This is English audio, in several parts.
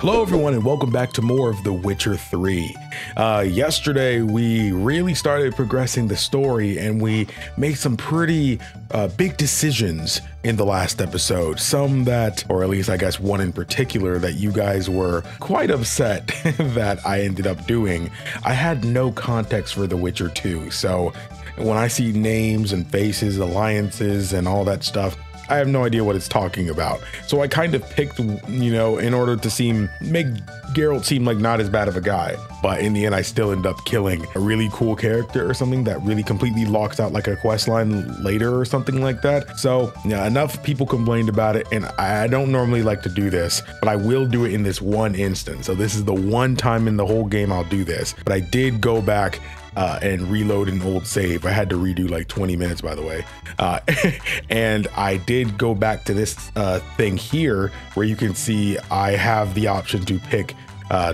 Hello everyone and welcome back to more of The Witcher 3. Yesterday we really started progressing the story and we made some pretty big decisions in the last episode. Some that, or at least I guess one in particular that you guys were quite upset that I ended up doing. I had no context for The Witcher 2, so when I see names and faces, alliances and all that stuff, I have no idea what it's talking about. So I kind of picked, you know, in order to make Geralt seem like not as bad of a guy. But in the end, I still end up killing a really cool character or something that really completely locks out like a quest line later or something like that. So yeah, enough people complained about it. And I don't normally like to do this, but I will do it in this one instance. So this is the one time in the whole game I'll do this. But I did go back and reload an old save. I had to redo like 20 minutes, by the way. And I did go back to this thing here where you can see I have the option to pick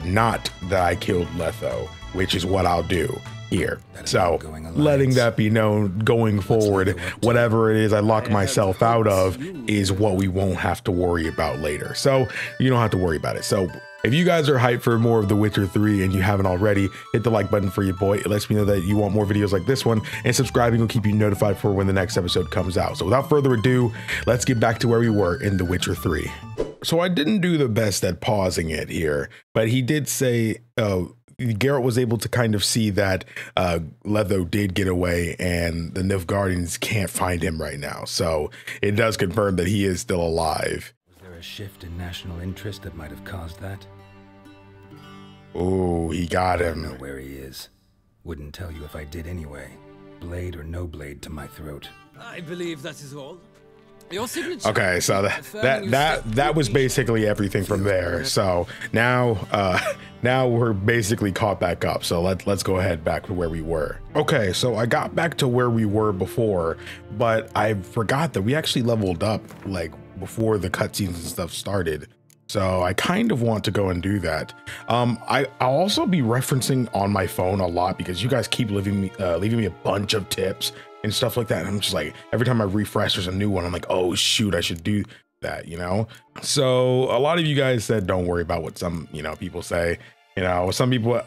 not that I killed Letho, which is what I'll do here. So letting that be known going forward, whatever it is I lock myself out of is what we won't have to worry about later. So you don't have to worry about it. So if you guys are hyped for more of The Witcher 3 and you haven't already, hit the like button for your boy. It lets me know that you want more videos like this one, and subscribing will keep you notified for when the next episode comes out. So without further ado, let's get back to where we were in The Witcher 3. So I didn't do the best at pausing it here, but he did say, Geralt was able to kind of see that Letho did get away and the Nilfgaardians can't find him right now. So it does confirm that he is still alive. A shift in national interest that might have caused that. Oh, he got him. I don't know where he is. Wouldn't tell you if I did anyway. Blade or no blade to my throat. I believe that is all. Your signature. Okay, so that was basically everything from there. So now we're basically caught back up. So let's go ahead back to where we were. Okay, so I got back to where we were before, but I forgot that we actually leveled up like before the cutscenes and stuff started. So I kind of want to go and do that. I'll also be referencing on my phone a lot because you guys keep leaving me a bunch of tips and stuff like that. And I'm just like, every time I refresh, there's a new one. I'm like, oh shoot, I should do that, you know? So a lot of you guys said, don't worry about what some, you know, people say, you know, some people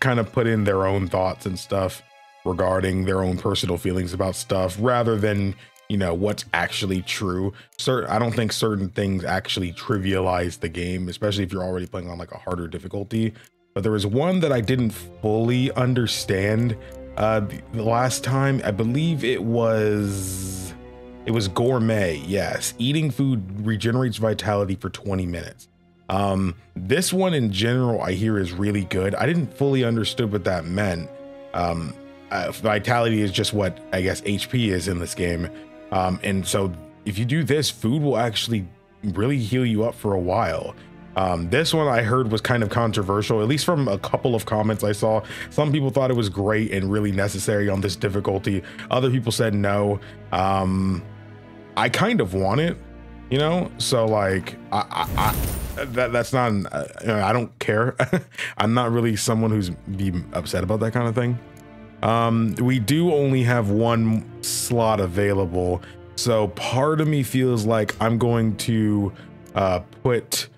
kind of put in their own thoughts and stuff regarding their own personal feelings about stuff rather than, you know, what's actually true. I don't think certain things actually trivialize the game, especially if you're already playing on like a harder difficulty. But there was one that I didn't fully understand the last time. I believe it was gourmet. Yes, eating food regenerates vitality for 20 minutes. This one in general I hear is really good. I didn't fully understood what that meant. Vitality is just what I guess HP is in this game. And so if you do this, food will actually really heal you up for a while. This one I heard was kind of controversial, at least from a couple of comments I saw. Some people thought it was great and really necessary on this difficulty. Other people said no. I kind of want it, you know? So like, that's not, I don't care. I'm not really someone who's upset about that kind of thing. We do only have one slot available, so part of me feels like I'm going to put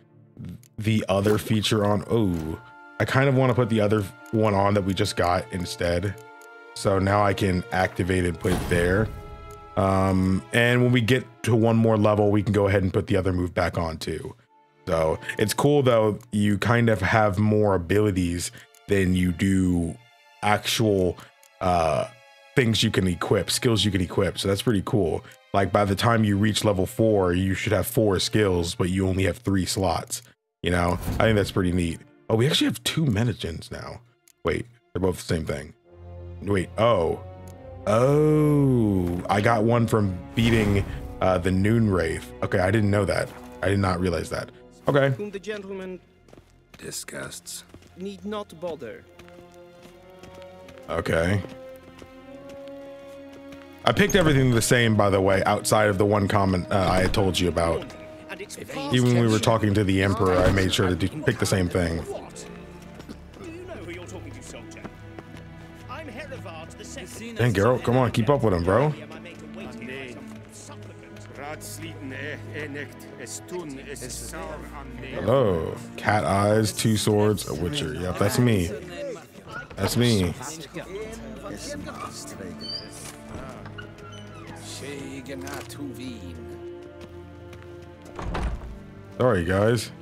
the other feature on. Oh, I kind of want to put the other one on that we just got instead, so now I can activate and put it there. And when we get to one more level, we can go ahead and put the other move back on too. So it's cool though, you kind of have more abilities than you do actual things you can equip, skills you can equip. So that's pretty cool. Like by the time you reach level 4, you should have 4 skills, but you only have 3 slots, you know? I think that's pretty neat. Oh, we actually have 2 metagens now. Wait, they're both the same thing. Wait, oh, I got one from beating the Noon Wraith. Okay, I didn't know that. I did not realize that. Okay. Whom the gentleman disgusts need not bother. Okay. I picked everything the same, by the way, outside of the one comment I had told you about. Even when we were talking to the Emperor, I made sure to pick the same thing. Dang, Geralt, come on, keep up with him, bro. Hello. Cat eyes, two swords, a witcher. Yep, that's me. That's me. Sorry, guys.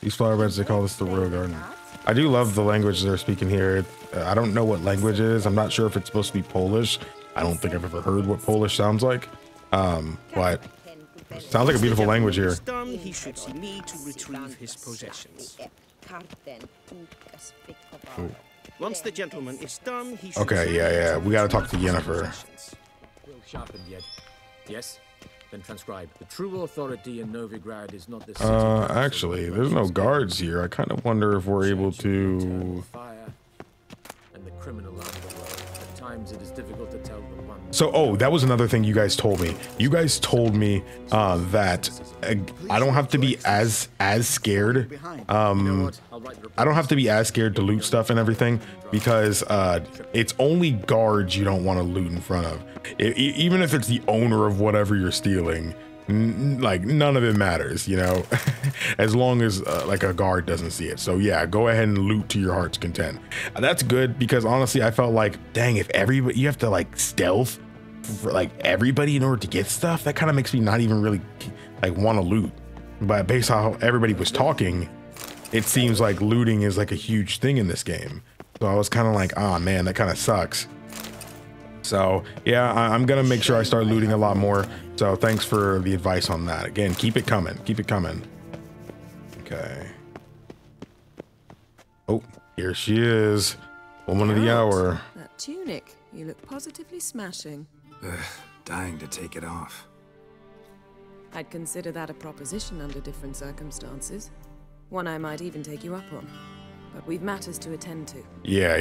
These flower beds, they call this the royal garden. I do love the language they're speaking here. I don't know what language it is. I'm not sure if it's supposed to be Polish. I don't think I've ever heard what Polish sounds like. But it sounds like a beautiful language here. He should see me to retrieve his possessions. Ooh. Once the gentleman is done, he should. Okay, yeah. We gotta talk to Yennefer. Yes. Then transcribe. The true authority in Novigrad is not the actually, there's no guards here. I kind of wonder if we're able to So, oh, that was another thing you guys told me. You guys told me that I don't have to be as scared. I don't have to be as scared to loot stuff and everything, because it's only guards you don't want to loot in front of. Even if it's the owner of whatever you're stealing, like none of it matters, you know, as long as like a guard doesn't see it. So yeah, go ahead and loot to your heart's content. That's good, because honestly, I felt like, dang, if everybody, you have to like stealth for like everybody in order to get stuff, that kind of makes me not even really like want to loot. But based on how everybody was talking, it seems like looting is like a huge thing in this game. So I was kind of like, oh man, that kind of sucks. So yeah, I'm gonna make sure I start looting a lot more. So thanks for the advice on that. Again, keep it coming. Keep it coming. Okay. Oh, here she is. Woman of the hour. That tunic, you look positively smashing. Ugh, dying to take it off. I'd consider that a proposition under different circumstances. One I might even take you up on. But we've matters to attend to. Yeah.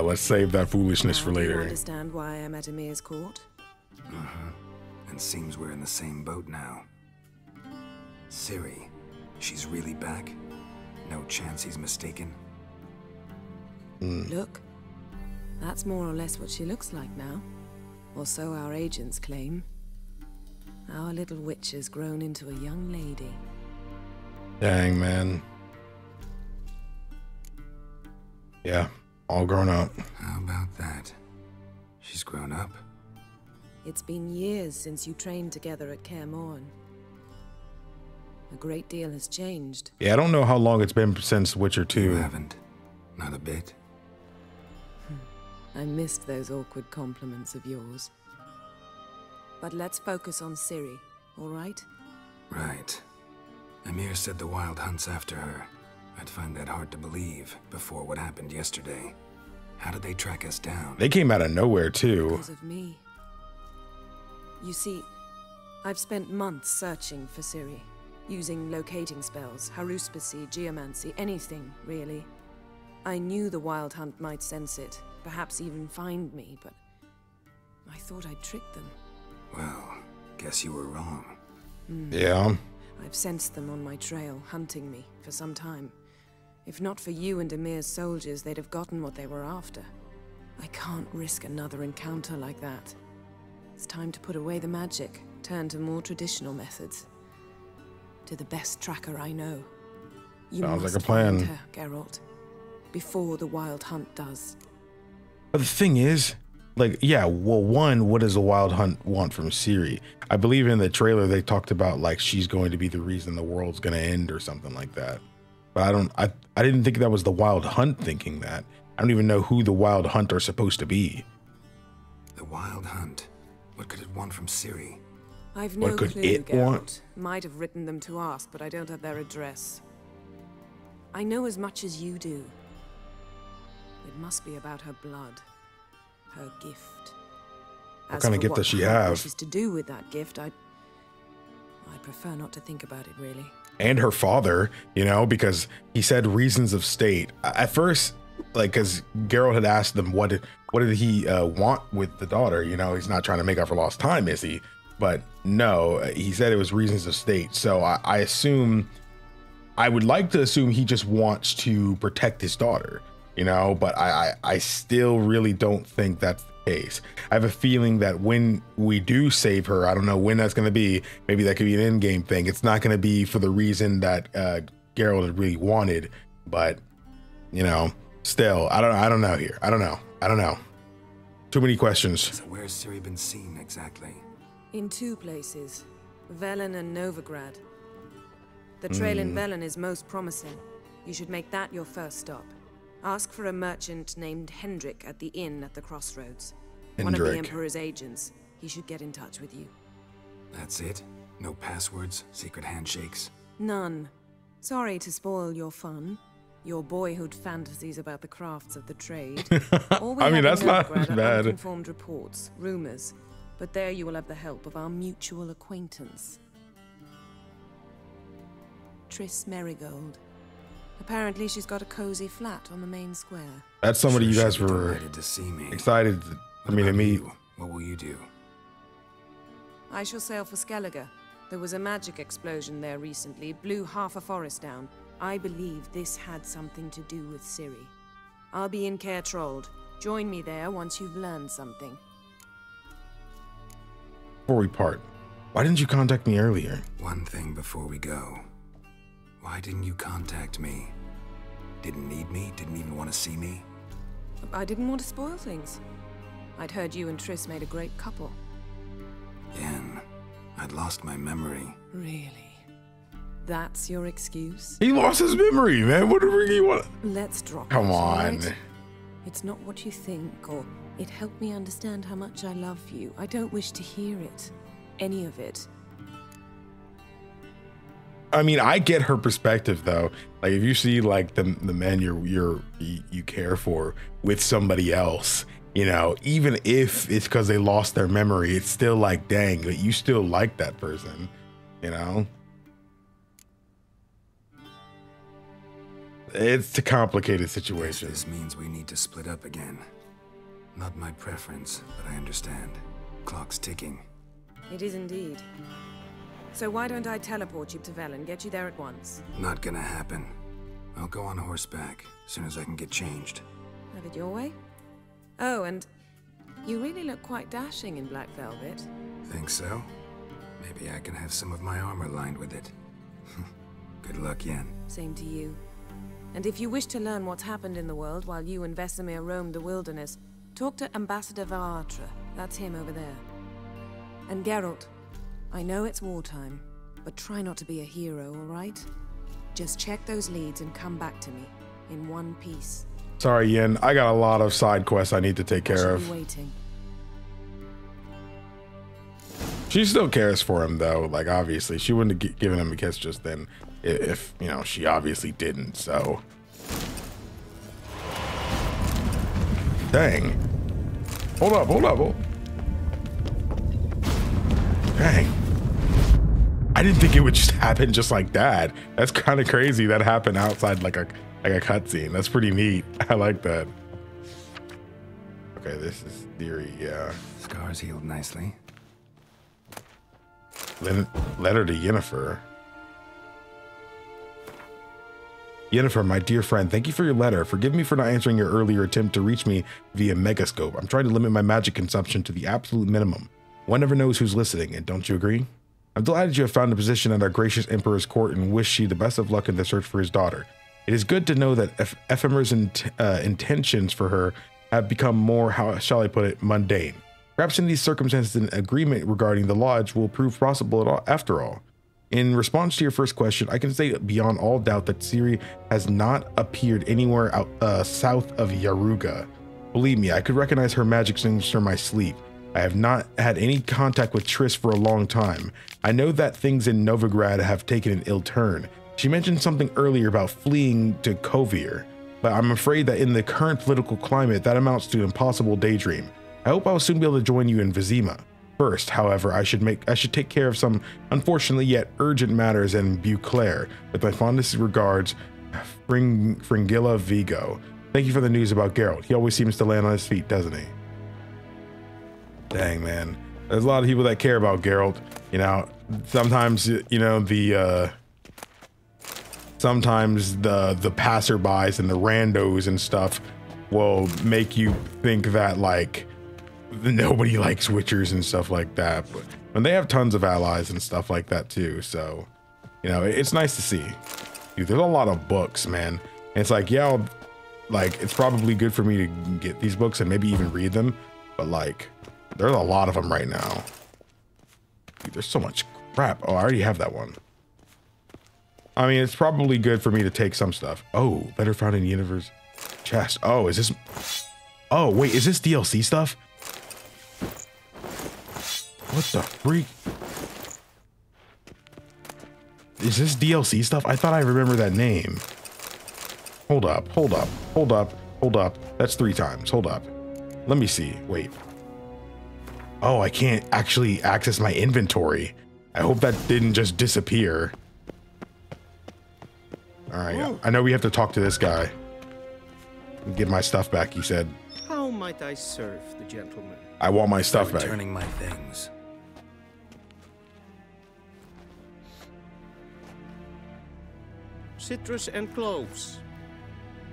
Let's save that foolishness for later. Do you understand why I'm at Emhyr's court? Uh-huh. And seems we're in the same boat now. Ciri, she's really back? No chance he's mistaken? Mm. Look, that's more or less what she looks like now. Or so our agents claim. Our little witch has grown into a young lady. Dang, man. Yeah, all grown up. How about that? She's grown up? It's been years since you trained together at Kaer Morhen. A great deal has changed. Yeah, I don't know how long it's been since Witcher 2. You haven't. Not a bit. I missed those awkward compliments of yours. But let's focus on Ciri, all right? Right. Emhyr said the Wild Hunt's after her. I'd find that hard to believe before what happened yesterday. How did they track us down? They came out of nowhere, too. Because of me. You see, I've spent months searching for Ciri, using locating spells, haruspicy, geomancy, anything, really. I knew the Wild Hunt might sense it, perhaps even find me, but I thought I'd tricked them. Well, guess you were wrong. Mm. Yeah. I've sensed them on my trail, hunting me for some time. If not for you and Emhyr's soldiers, they'd have gotten what they were after. I can't risk another encounter like that. It's time to put away the magic, turn to more traditional methods. To the best tracker I know. You sounds must like a plan. Find her, Geralt, before the Wild Hunt does. But the thing is, like, yeah, well, one, what does the Wild Hunt want from Ciri? I believe in the trailer they talked about like she's going to be the reason the world's gonna end or something like that. But I didn't think that was the Wild Hunt thinking that. I don't even know who the Wild Hunt are supposed to be. The Wild Hunt. What could it want from Ciri? I've no clue, Geralt. Might have written them to ask, but I don't have their address. I know as much as you do. It must be about her blood, her gift. What kind of gift does she have? She's to do with that gift. I prefer not to think about it, really. And her father, you know, because he said reasons of state. At first, like, because Geralt had asked them what did he want with the daughter? You know, he's not trying to make up for lost time, is he? But no, he said it was reasons of state. So I assume, I would like to assume he just wants to protect his daughter, you know, but I still really don't think that's case. I have a feeling that when we do save her, I don't know when that's going to be. Maybe that could be an in-game thing. It's not going to be for the reason that Geralt really wanted, but you know, still, I don't know here. I don't know. Too many questions. So where's Ciri been seen exactly? In two places, Velen and Novigrad. The trail in Velen is most promising. You should make that your first stop. Ask for a merchant named Hendrik at the inn at the crossroads. Hendrik. One of the Emperor's agents. He should get in touch with you. That's it? No passwords, secret handshakes? None. Sorry to spoil your fun. Your boyhood fantasies about the crafts of the trade. I mean, that's not bad. Informed reports, rumors, but there you will have the help of our mutual acquaintance, Triss Merigold. Apparently, she's got a cozy flat on the main square. That's somebody you guys were to see me. Excited. I mean, to meet. What will you do? I shall sail for Skellige. There was a magic explosion there recently, blew half a forest down. I believe this had something to do with Ciri. I'll be in Caer Trold. Join me there once you've learned something. Before we part, why didn't you contact me earlier? One thing before we go. Why didn't you contact me? Didn't need me? Didn't even want to see me? I didn't want to spoil things. I'd heard you and Triss made a great couple. Yen, I'd lost my memory. Really? That's your excuse? He lost his memory, man. What do you want? Let's drop. Come on. Right? It's not what you think, or it helped me understand how much I love you. I don't wish to hear it. Any of it. I mean, I get her perspective though. Like, if you see like the man you care for with somebody else, you know, even if it's because they lost their memory, it's still like, dang, but you still like that person, you know. It's a complicated situation. This means we need to split up again. Not my preference, but I understand. Clock's ticking. It is indeed. So why don't I teleport you to Velen, get you there at once? Not gonna happen. I'll go on horseback, as soon as I can get changed. Have it your way? Oh, and you really look quite dashing in black velvet. Think so? Maybe I can have some of my armor lined with it. Good luck, Yen. Same to you. And if you wish to learn what's happened in the world while you and Vesemir roam the wilderness, talk to Ambassador Varatra. That's him over there. And Geralt, I know it's wartime, but try not to be a hero, all right? Just check those leads and come back to me in one piece. Sorry, Yen. I got a lot of side quests I need to take care of. Waiting. She still cares for him, though. Like, obviously, she wouldn't have given him a kiss just then if, you know, she obviously didn't, so. Dang. Hold up. Dang. I didn't think it would just happen just like that. That's kind of crazy. That happened outside like a cutscene. That's pretty neat. I like that. Okay, this is theory. Yeah. Scars healed nicely. Letter to Yennefer. Yennefer, my dear friend, thank you for your letter. Forgive me for not answering your earlier attempt to reach me via Megascope. I'm trying to limit my magic consumption to the absolute minimum. One never knows who's listening, and don't you agree? I'm delighted you have found a position at our gracious Emperor's court and wish you the best of luck in the search for his daughter. It is good to know that Ephemer's intentions for her have become more, how shall I put it, mundane. Perhaps in these circumstances, an agreement regarding the lodge will prove possible after all. In response to your first question, I can say beyond all doubt that Ciri has not appeared anywhere out, south of Yaruga. Believe me, I could recognize her magic signature in my sleep. I have not had any contact with Triss for a long time. I know that things in Novigrad have taken an ill turn. She mentioned something earlier about fleeing to Kovir, but I'm afraid that in the current political climate, that amounts to an impossible daydream. I hope I'll soon be able to join you in Vizima. First, however, I should take care of some unfortunately yet urgent matters in Beauclair. With my fondest regards, Fringilla Vigo. Thank you for the news about Geralt. He always seems to land on his feet, doesn't he? Dang, man. There's a lot of people that care about Geralt. You know, sometimes, you know, the passerbys and the randos and stuff will make you think that, like, nobody likes witchers and stuff like that, but when they have tons of allies and stuff like that too. So, you know, it's nice to see. Dude, there's a lot of books, man. And it's like, yeah, I'll, like, it's probably good for me to get these books and maybe even read them, but like, there's a lot of them right now. Dude, there's so much crap. Oh, I already have that one. I mean, it's probably good for me to take some stuff. Oh, better found in the universe chest. Oh, is this? Oh, wait, is this DLC stuff? What the freak? Is this DLC stuff? I thought I remembered that name. Hold up, hold up, hold up, hold up. That's 3 times. Hold up. Let me see. Wait. Oh, I can't actually access my inventory. I hope that didn't just disappear. All right. I know we have to talk to this guy. And get my stuff back, he said. How might I serve the gentleman? I want my stuff back. Returning my things. Citrus and cloves.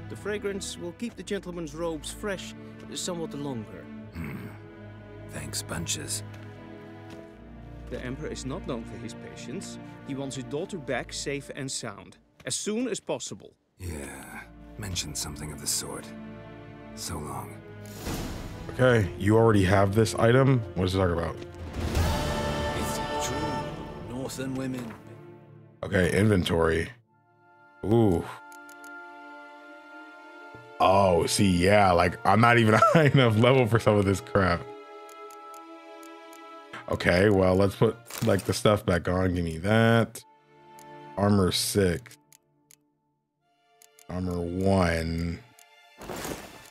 The fragrance will keep the gentleman's robes fresh somewhat longer. Mm. Thanks, bunches. The Emperor is not known for his patience. He wants his daughter back safe and sound. As soon as possible. Yeah, mentioned something of the sort. So long. Okay, you already have this item? What is it talking about? It's true. Northern women. Okay, inventory. Ooh. Oh, see, yeah, like, I'm not even high enough level for some of this crap. Okay, well, let's put, like, the stuff back on. Give me that. Armor 6. Armor 1.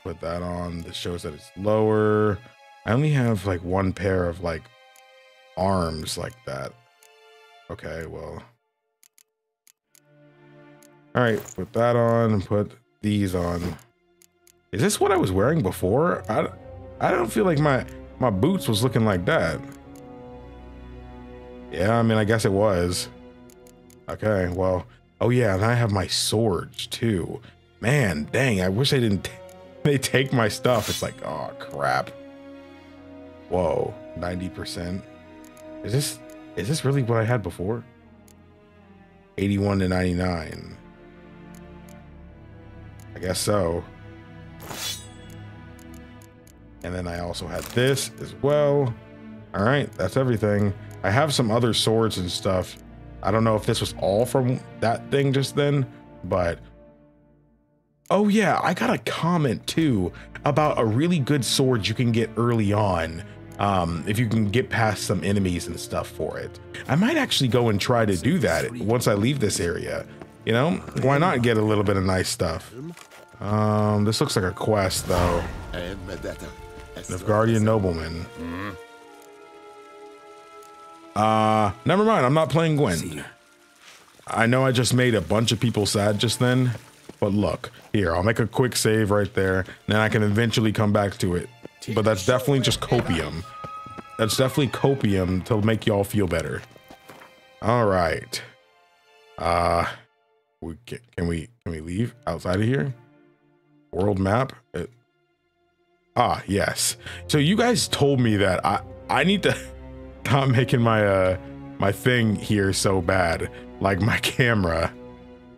Put that on. This shows that it's lower. I only have like 1 pair of like arms like that. Okay, well. All right, put that on and put these on. Is this what I was wearing before? I don't feel like my boots was looking like that. Yeah, I mean, I guess it was. Okay, well. Oh yeah, and I have my swords too. Man, dang, I wish they didn't they take my stuff. It's like, oh crap. Whoa, 90%. Is this really what I had before? 81 to 99. I guess so. And then I also had this as well. All right, that's everything. I have some other swords and stuff. I don't know if this was all from that thing just then, but oh yeah, I got a comment too about a really good sword you can get early on if you can get past some enemies and stuff for it. I might actually go and try to do that once I leave this area. You know, why not get a little bit of nice stuff? This looks like a quest though. Nilfgaardian nobleman. Never mind, I'm not playing Gwen. I know I just made a bunch of people sad just then, but look, here, I'll make a quick save right there, and then I can eventually come back to it. But that's definitely just copium. That's definitely copium to make y'all feel better. All right. Can we leave outside of here? World map? Ah, yes. So you guys told me that I need to... Not making my my thing here so bad, like my camera,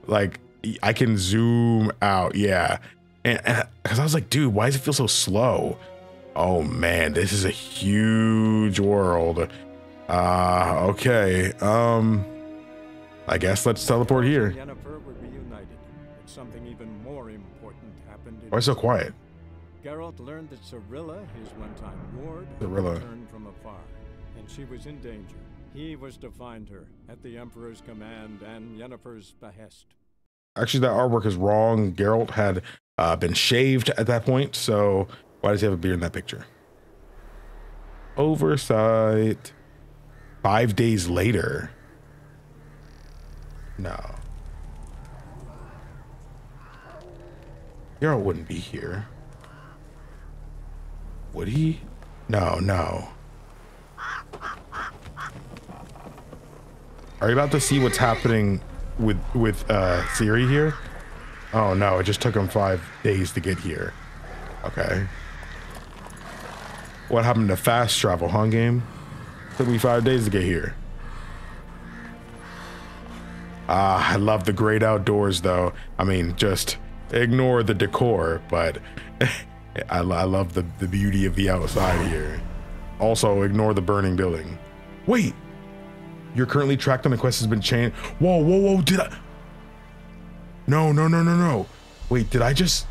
like I can zoom out, yeah, and because I was like, dude, why does it feel so slow? Oh man, this is a huge world. Okay, I guess let's teleport here. Yennefer were reunited, but something even more important happened. Why so quiet? Geralt learned that Cirilla, his one-time ward, returned from afar. And she was in danger. He was to find her at the Emperor's command and Yennefer's behest. Actually, that artwork is wrong. Geralt had been shaved at that point, so why does he have a beard in that picture? Oversight. 5 days later. No. Geralt wouldn't be here. Would he? No, no. Are you about to see what's happening with Ciri here? Oh no, it just took him 5 days to get here. Okay. What happened to fast travel, huh, game? Took me 5 days to get here. Ah, I love the great outdoors, though. I mean, just ignore the decor, but I love the beauty of the outside here. Also, ignore the burning building. Wait, you're currently tracked on the quest has been changed. Whoa, whoa, whoa, did I? No, no, no, no, no. Wait, did I just?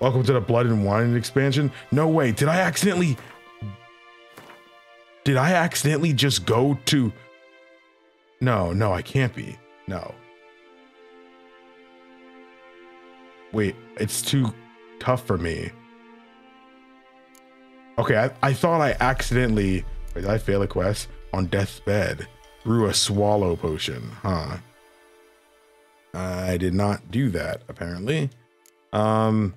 Welcome to the Blood and Wine expansion. No way, did I accidentally? Did I accidentally just go to? No, no, I can't be. No. Wait, it's too tough for me. Okay, I thought I accidentally... Wait, did I fail a quest? On death's bed. Brew a swallow potion, huh? I did not do that, apparently. Oh.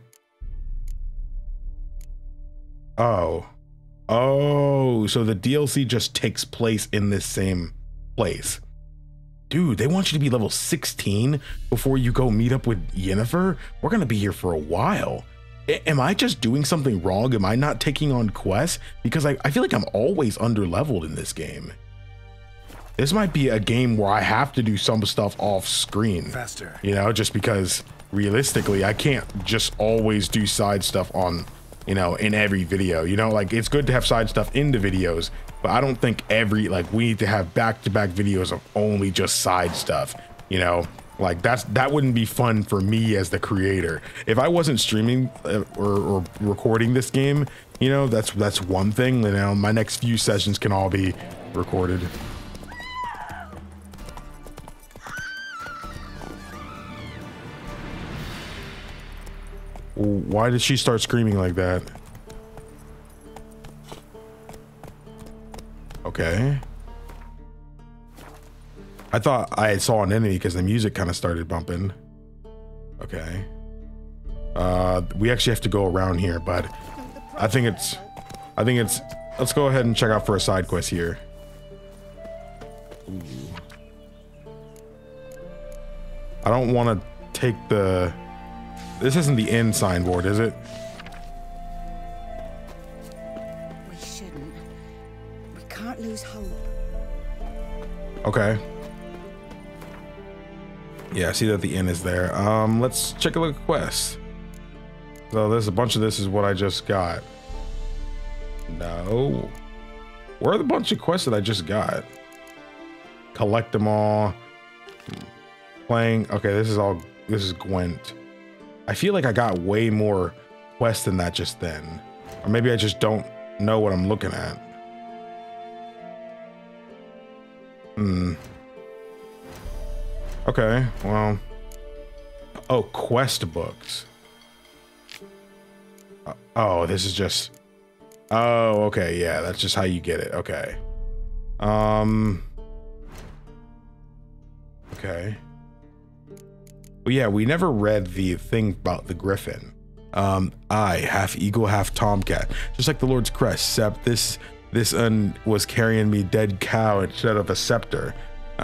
Oh, so the DLC just takes place in this same place. Dude, they want you to be level 16 before you go meet up with Yennefer? We're gonna be here for a while. Am I just doing something wrong? Am I not taking on quests? Because I feel like I'm always underleveled in this game. This might be a game where I have to do some stuff off screen. Faster. You know, just because realistically, I can't just always do side stuff on, you know, in every video. You know, like it's good to have side stuff in the videos, but I don't think every, like, we need to have back-to-back videos of only just side stuff, you know, like that wouldn't be fun for me as the creator. If I wasn't streaming or recording this game, you know, that's one thing. You know, my next few sessions can all be recorded. Why did she start screaming like that? Okay. I thought I saw an enemy because the music kind of started bumping. Okay. We actually have to go around here, but I think it's, let's go ahead and check out for a side quest here. Ooh. I don't want to take the, this isn't the end signboard, is it? We shouldn't. We can't lose hope. Okay. Yeah, I see that the inn is there. Let's check a look at quests. So there's a bunch of this is what I just got. No. Where are the bunch of quests that I just got? Collect them all. Playing. Okay, this is all. This is Gwent. I feel like I got way more quests than that just then. Or maybe I just don't know what I'm looking at. Hmm. Okay, well. Oh, quest books. Oh, this is just. Oh, okay, yeah, that's just how you get it. Okay. Okay. Well, yeah, we never read the thing about the griffin. I, half eagle, half tomcat, just like the Lord's crest, except this un was carrying me dead cow instead of a scepter.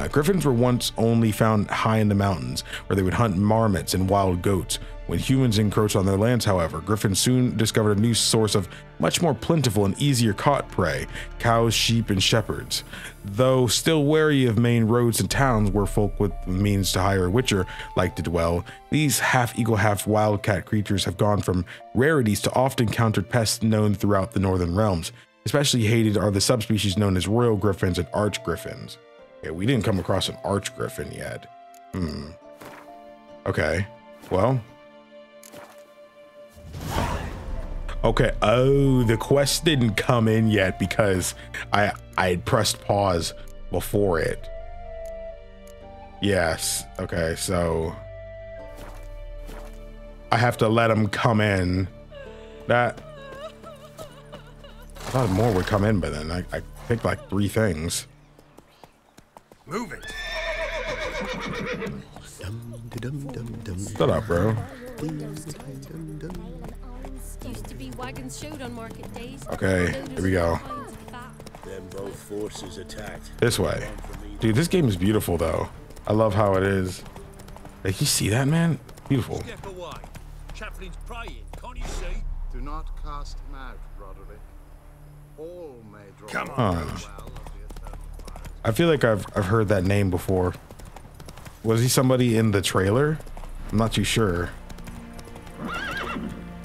Griffins were once only found high in the mountains, where they would hunt marmots and wild goats. When humans encroached on their lands, however, griffins soon discovered a new source of much more plentiful and easier caught prey, cows, sheep, and shepherds. Though still wary of main roads and towns where folk with means to hire a witcher like to dwell, these half-eagle, half-wildcat creatures have gone from rarities to often countered pests known throughout the northern realms. Especially hated are the subspecies known as royal griffins and arch griffins. Okay, we didn't come across an arch griffin yet. Hmm. Okay, well. Okay, oh, the quest didn't come in yet because I had pressed pause before it. Yes, okay, so I have to let him come in. That, I thought more would come in, but then I picked like 3 things. Move it. Shut up, bro. Used to be wagons showed on market days. Okay, here we go. Then both forces attacked. This way. Dude, this game is beautiful though. I love how it is. Like, you see that, man? Beautiful. Step away. Chaplain's praying. Can't you see? Do Do not cast mad, Roderick. All may draw. Come on. I feel like I've heard that name before. Was he somebody in the trailer? I'm not too sure.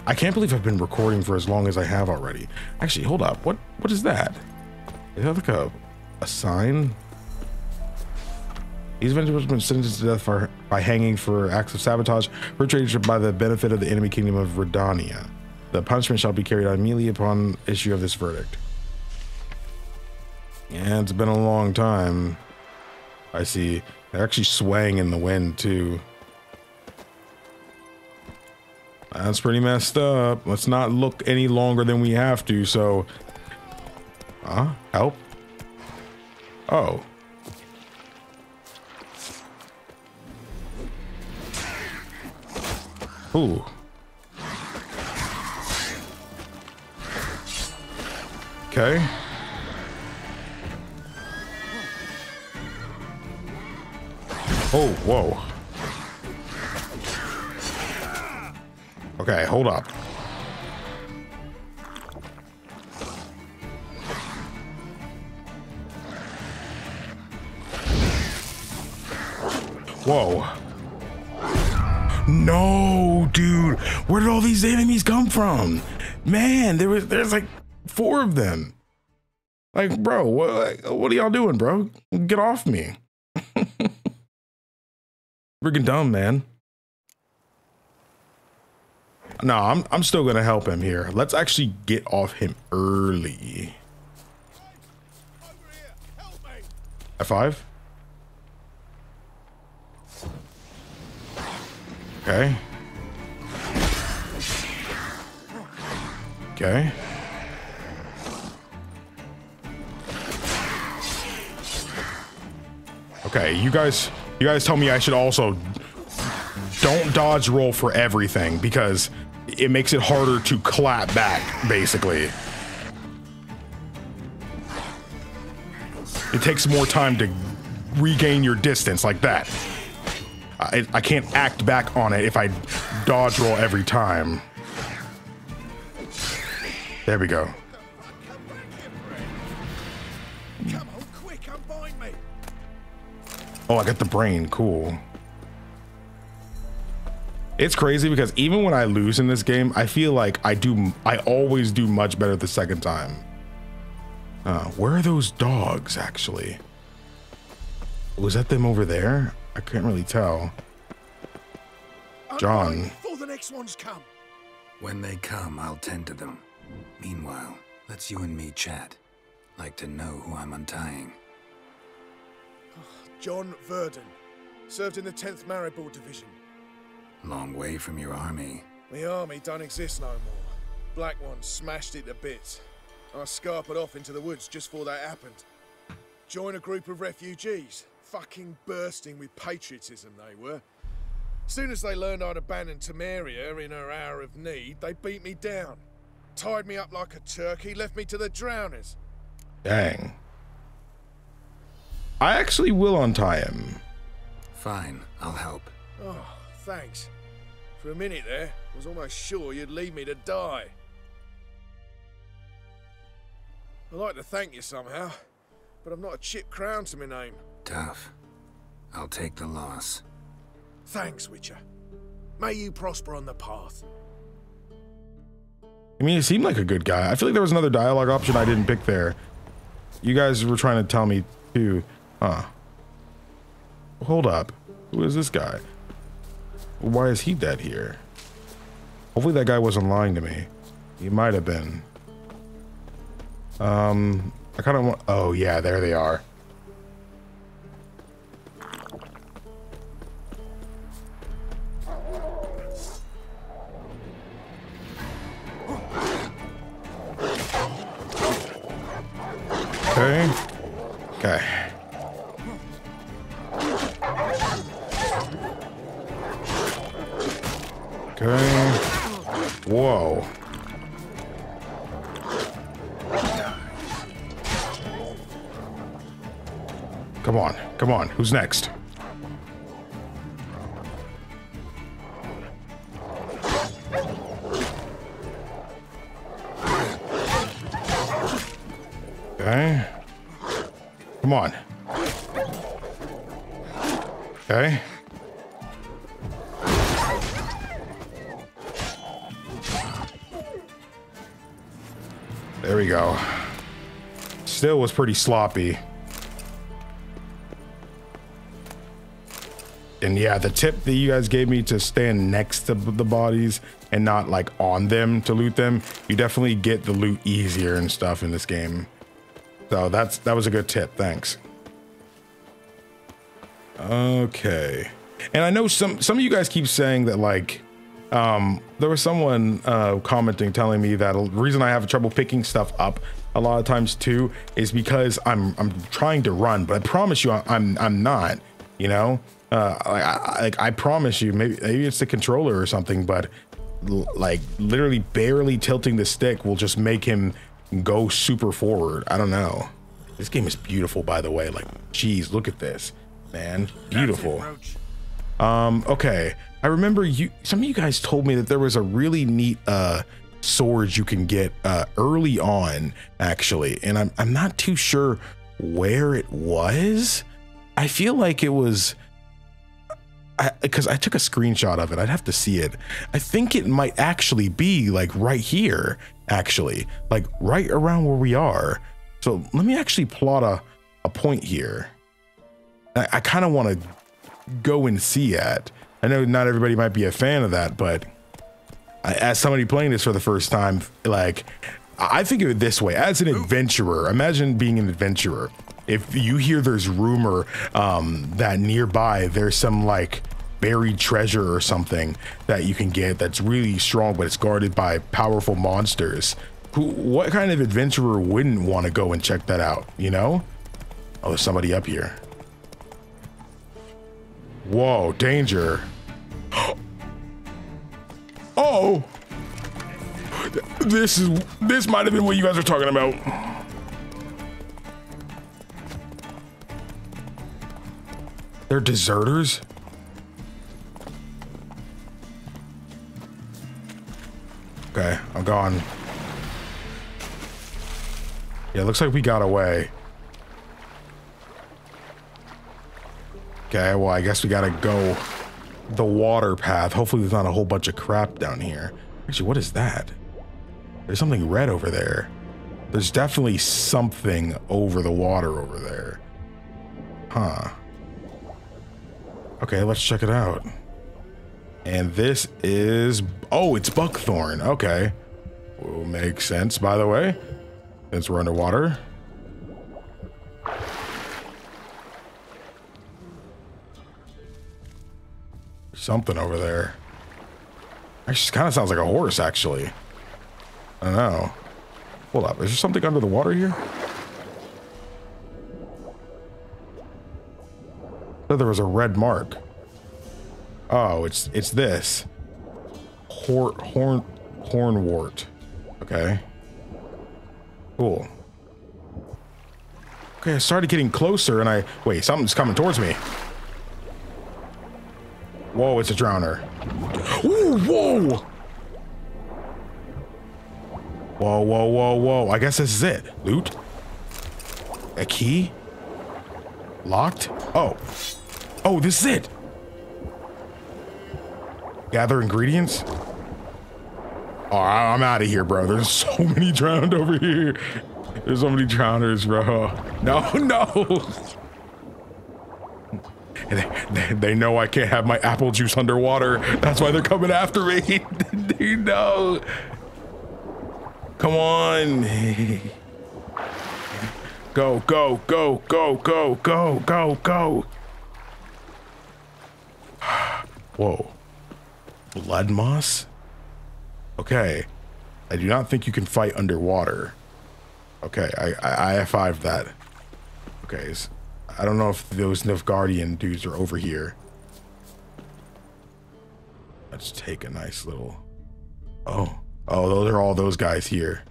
I can't believe I've been recording for as long as I have already. Actually, hold up. What is that? Is that like a sign? These individuals have been sentenced to death by hanging for acts of sabotage perpetrated by the benefit of the enemy kingdom of Redania. The punishment shall be carried out immediately upon issue of this verdict. Yeah, it's been a long time. I see. They're actually swaying in the wind, too. That's pretty messed up. Let's not look any longer than we have to, so... Huh? Help? Oh. Ooh. Okay. Oh, whoa. Okay, hold up. Whoa. No, dude. Where did all these enemies come from? Man, there's like 4 of them. Like, bro, what are y'all doing, bro? Get off me. Freaking dumb, man. No, I'm still gonna help him here. Let's actually get off him early. F5. Okay. Okay. Okay, you guys tell me I should also don't dodge roll for everything because it makes it harder to clap back, basically. It takes more time to regain your distance like that. I can't act back on it if I dodge roll every time. There we go. Oh, I got the brain. Cool. It's crazy because even when I lose in this game, I feel like I always do much better the second time. Where are those dogs actually? Was that them over there? I can't really tell. John. Before the next ones come. When they come, I'll tend to them. Meanwhile, let's you and me chat. Like to know who I'm untying. John Verdon, served in the 10th Maribor Division. Long way from your army. The army don't exist no more. Black One smashed it to bits. I scarpered off into the woods just before that happened. Joined a group of refugees, fucking bursting with patriotism they were. Soon as they learned I'd abandoned Temeria in her hour of need, they beat me down. Tied me up like a turkey, left me to the drowners. Dang. I actually will untie him. Fine, I'll help. Oh, thanks. For a minute there, I was almost sure you'd leave me to die. I'd like to thank you somehow, but I've not a chip crown to my name. Tough. I'll take the loss. Thanks, Witcher. May you prosper on the path. I mean, he seemed like a good guy. I feel like there was another dialogue option I didn't pick there. You guys were trying to tell me too. Huh. Hold up. Who is this guy? Why is he dead here? Hopefully that guy wasn't lying to me. He might have been. I kind of want... Oh, yeah, there they are. Okay. Okay. Okay. Whoa. Come on. Come on. Who's next? Okay. Come on. Okay. There we go. Still was pretty sloppy. And yeah, the tip that you guys gave me to stand next to the bodies and not like on them to loot them, you definitely get the loot easier and stuff in this game. So that was a good tip. Thanks. Okay. And I know some of you guys keep saying that like, there was someone commenting telling me that the reason I have trouble picking stuff up a lot of times too is because I'm trying to run, but I promise you I'm not, you know? I promise you, maybe it's the controller or something, but like literally barely tilting the stick will just make him go super forward. I don't know. This game is beautiful, by the way. Like, geez, look at this, man. Beautiful. Okay. I remember some of you guys told me that there was a really neat sword you can get early on, actually, and I'm not too sure where it was. I feel like it was. Because I took a screenshot of it. I'd have to see it. I think it might actually be like right here, actually, like right around where we are. So let me actually plot a point here. I kind of want to go and see that. I know not everybody might be a fan of that, but as somebody playing this for the first time, like I think of it this way. As an adventurer, imagine being an adventurer. If you hear there's rumor that nearby there's some like buried treasure or something that you can get that's really strong, but it's guarded by powerful monsters, what kind of adventurer wouldn't want to go and check that out, you know? Oh, there's somebody up here. Whoa, danger. Oh, this might have been what you guys were talking about. They're deserters? Okay, I'm gone. Yeah, looks like we got away. Okay, well, I guess we gotta go the water path. Hopefully there's not a whole bunch of crap down here. Actually, what is that? There's something red over there. There's definitely something over the water over there. Huh. Okay, let's check it out. And this is, oh, it's buckthorn. Okay, will make sense, by the way, since we're underwater. Something over there. Actually, kind of sounds like a horse, actually. I don't know. Hold up, is there something under the water here? So there was a red mark. Oh, it's this. Hornwort. Okay. Cool. Okay, I started getting closer and wait, something's coming towards me. Whoa, it's a drowner. Ooh, whoa! Whoa, whoa, whoa, whoa. I guess this is it. Loot? A key? Locked? Oh. Oh, this is it. Gather ingredients? Oh, I'm out of here, bro. There's so many drowned over here. There's so many drowners, bro. No. They know I can't have my apple juice underwater. That's why they're coming after me. No. Come on. Go, go, go, go, go, go, go, go. Whoa. Blood moss? Okay. I do not think you can fight underwater. Okay, I F5 that. Okay, I don't know if those Nilfgaardian dudes are over here. Let's take a nice little... Oh. Oh, those are all those guys here.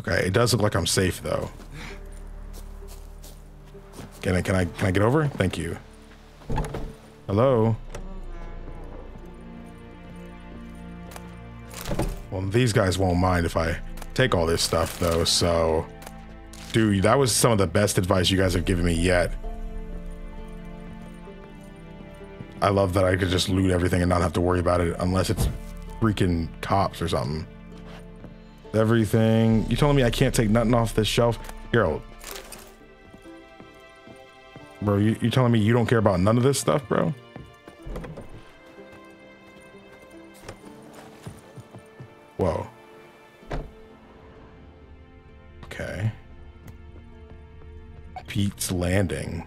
Okay, it does look like I'm safe though. Can I get over? Thank you. Hello. Well, these guys won't mind if I take all this stuff though, so Dude, that was some of the best advice you guys have given me yet. I love that I could just loot everything and not have to worry about it unless it's freaking cops or something. Everything. You telling me I can't take nothing off this shelf? Geralt. Bro, you telling me you don't care about none of this stuff, bro? Whoa. Okay. Pete's Landing.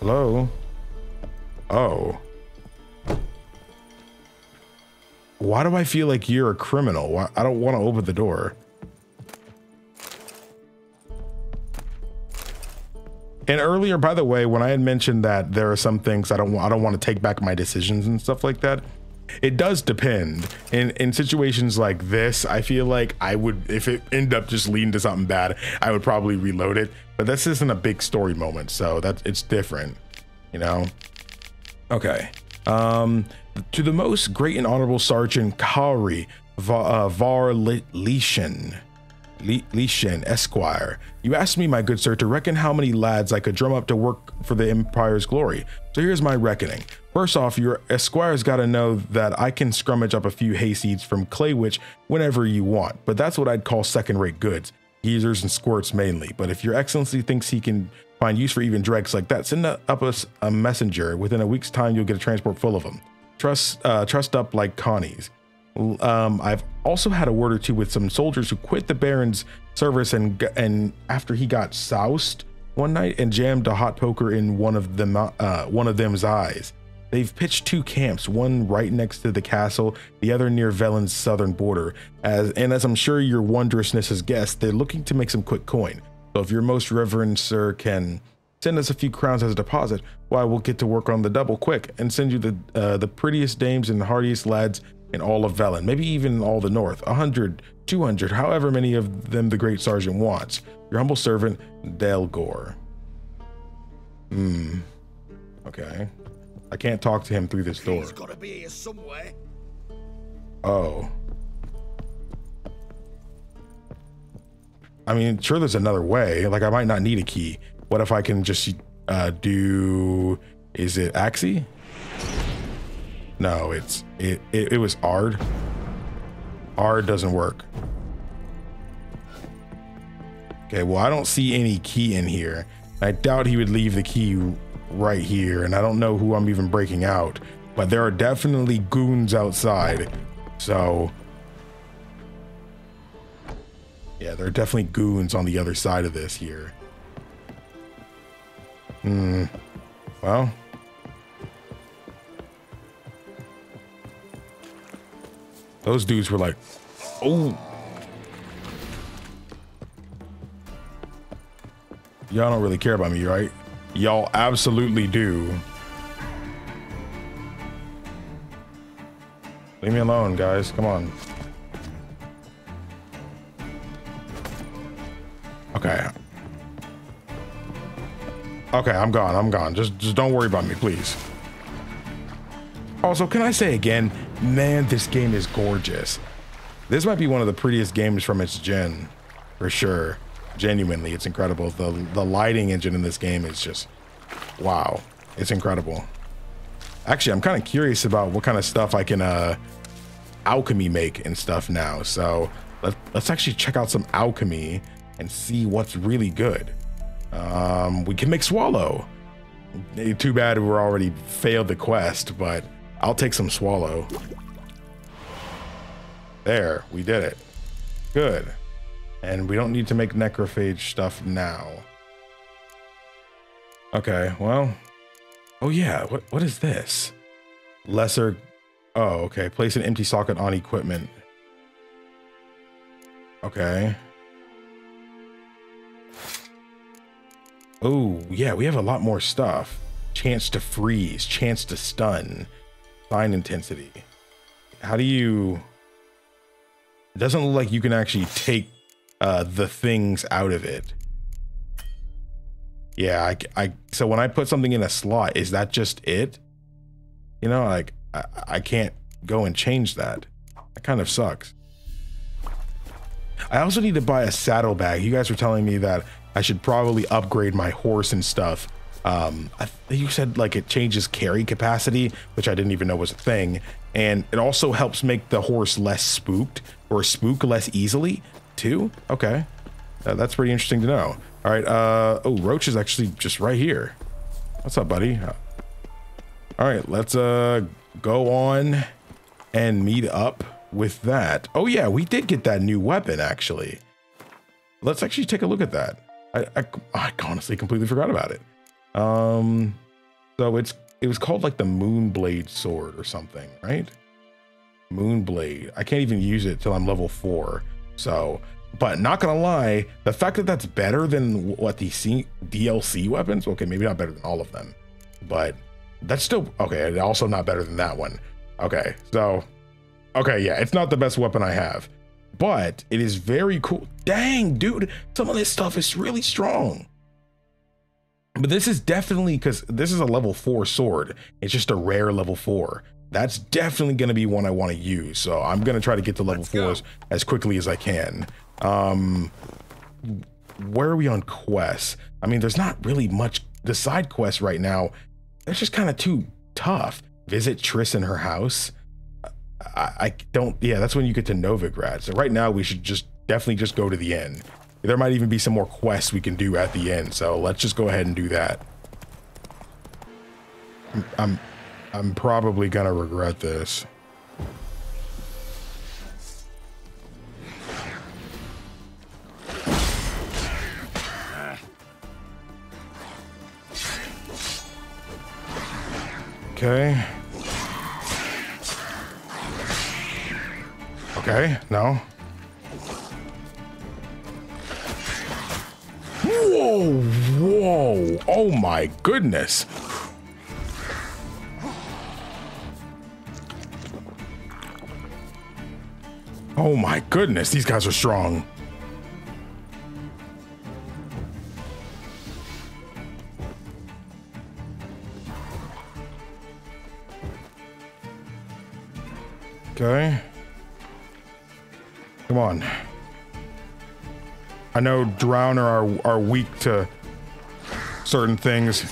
Hello? Oh. Why do I feel like you're a criminal? I don't want to open the door. And earlier, by the way, when I had mentioned that there are some things I don't want to take back my decisions and stuff like that, it does depend. In situations like this, I feel like I would, if it ended up just leading to something bad, I would probably reload it. But this isn't a big story moment, so that's, it's different, you know? Okay. To the most great and honorable Sergeant Kari Varlit Esquire, you asked me, my good sir, to reckon how many lads I could drum up to work for the Empire's glory. So here's my reckoning. First off, your Esquire's got to know that I can scrummage up a few hayseeds from Claywitch whenever you want, but that's what I'd call second-rate goods, geezers and squirts mainly. But if your excellency thinks he can find use for even dregs like that, send up us a messenger. Within a week's time, you'll get a transport full of them. Trust up like Connie's. I've also had a word or two with some soldiers who quit the Baron's service and after he got soused one night and jammed a hot poker in one of them's eyes. They've pitched two camps, one right next to the castle, the other near Velen's southern border. As I'm sure your wondrousness has guessed, they're looking to make some quick coin. So if your most reverend sir can send us a few crowns as a deposit, why, we'll get to work on the double quick and send you the prettiest dames and the hardiest lads in all of Velen, maybe even all the north, 100, 200, however many of them the great sergeant wants. Your humble servant, Delgore. Okay. I can't talk to him through this door. He's gotta be here somewhere. Oh. I mean, sure, there's another way. Like, I might not need a key. What if I can just do... Is it Axie? No, it was Ard. Ard doesn't work. Okay, well, I don't see any key in here. I doubt he would leave the key right here, and I don't know who I'm even breaking out, but there are definitely goons outside. So, yeah, there are definitely goons on the other side of this here. Well. Those dudes were like, oh. Y'all don't really care about me, right? Y'all absolutely do. Leave me alone, guys. Come on. Okay. Okay, I'm gone. I'm gone. Just don't worry about me, please. Also, can I say again, man, this game is gorgeous. This might be one of the prettiest games from its gen, for sure. Genuinely, it's incredible. The lighting engine in this game is just, wow, it's incredible. Actually, I'm kind of curious about what kind of stuff I can alchemy make and stuff now. So let's actually check out some alchemy and see what's really good. We can make Swallow. Too bad we're already failed the quest, but I'll take some Swallow. There, we did it. Good. And we don't need to make necrophage stuff now. Okay, well. Oh yeah, what is this? Lesser. Oh, okay. Place an empty socket on equipment. Okay. Oh yeah, we have a lot more stuff. Chance to freeze, chance to stun. Fine intensity. How do you... It doesn't look like you can actually take the things out of it. Yeah, so when I put something in a slot, is that just it? You know, like, I can't go and change that. That kind of sucks. I also need to buy a saddlebag. You guys were telling me that I should probably upgrade my horse and stuff. You said like it changes carry capacity, which I didn't even know was a thing. And it also helps make the horse less spooked or spook less easily too. Okay. That's pretty interesting to know. All right. Oh, Roach is actually just right here. What's up, buddy? All right. Let's go on and meet up with that. Oh yeah, we did get that new weapon actually. Let's actually take a look at that. I honestly completely forgot about it. So it was called like the Moonblade sword or something, right? Moonblade. I can't even use it till I'm level 4. So, but not gonna lie, the fact that that's better than what the DLC weapons. Okay, maybe not better than all of them, but that's still okay. Also not better than that one. Okay, so okay, yeah, it's not the best weapon I have, but it is very cool. Dang, dude, some of this stuff is really strong. But this is definitely, because this is a level 4 sword. It's just a rare level 4. That's definitely going to be one I want to use. So I'm going to try to get to level 4s as quickly as I can. Where are we on quests? I mean, there's not really much. The side quests right now, they're just kind of too tough. Visit Triss in her house. I don't, yeah, that's when you get to Novigrad. So right now we should just definitely just go to the end. There might even be some more quests we can do at the end, so let's just go ahead and do that. I'm probably gonna regret this. Okay. Okay, no. Whoa, whoa, oh my goodness. Oh my goodness, these guys are strong. Okay. Come on. I know Drowner are weak to certain things.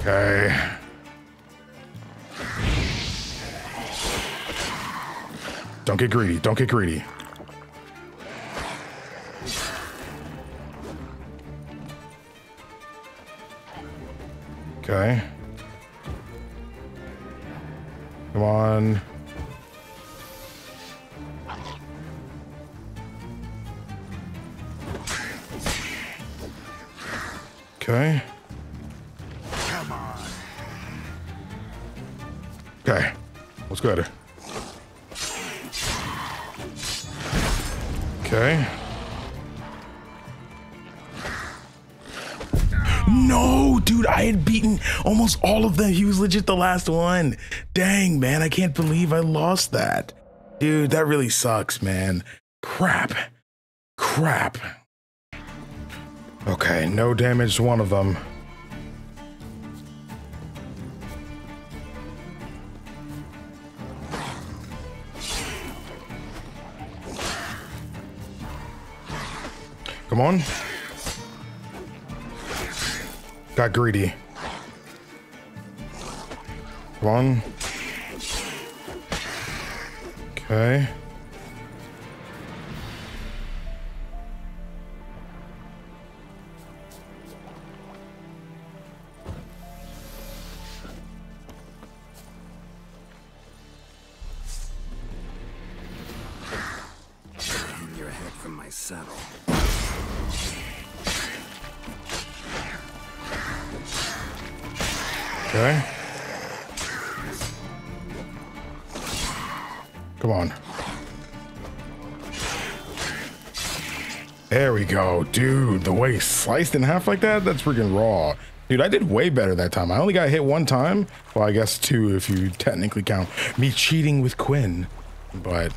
Okay. Don't get greedy. Don't get greedy. Okay. Come on. Okay. Come on. Okay. What's good? Okay. No, dude, I had beaten almost all of them. He was legit the last one. Dang, man, I can't believe I lost that. Dude, that really sucks, man. Crap. Crap. Okay, no damage to one of them. Come on. Got greedy. Come on. Okay. Okay. Come on. There we go, dude. The way sliced in half like that, that's freaking raw. Dude, I did way better that time. I only got hit one time. Well, I guess two if you technically count me cheating with Quinn, but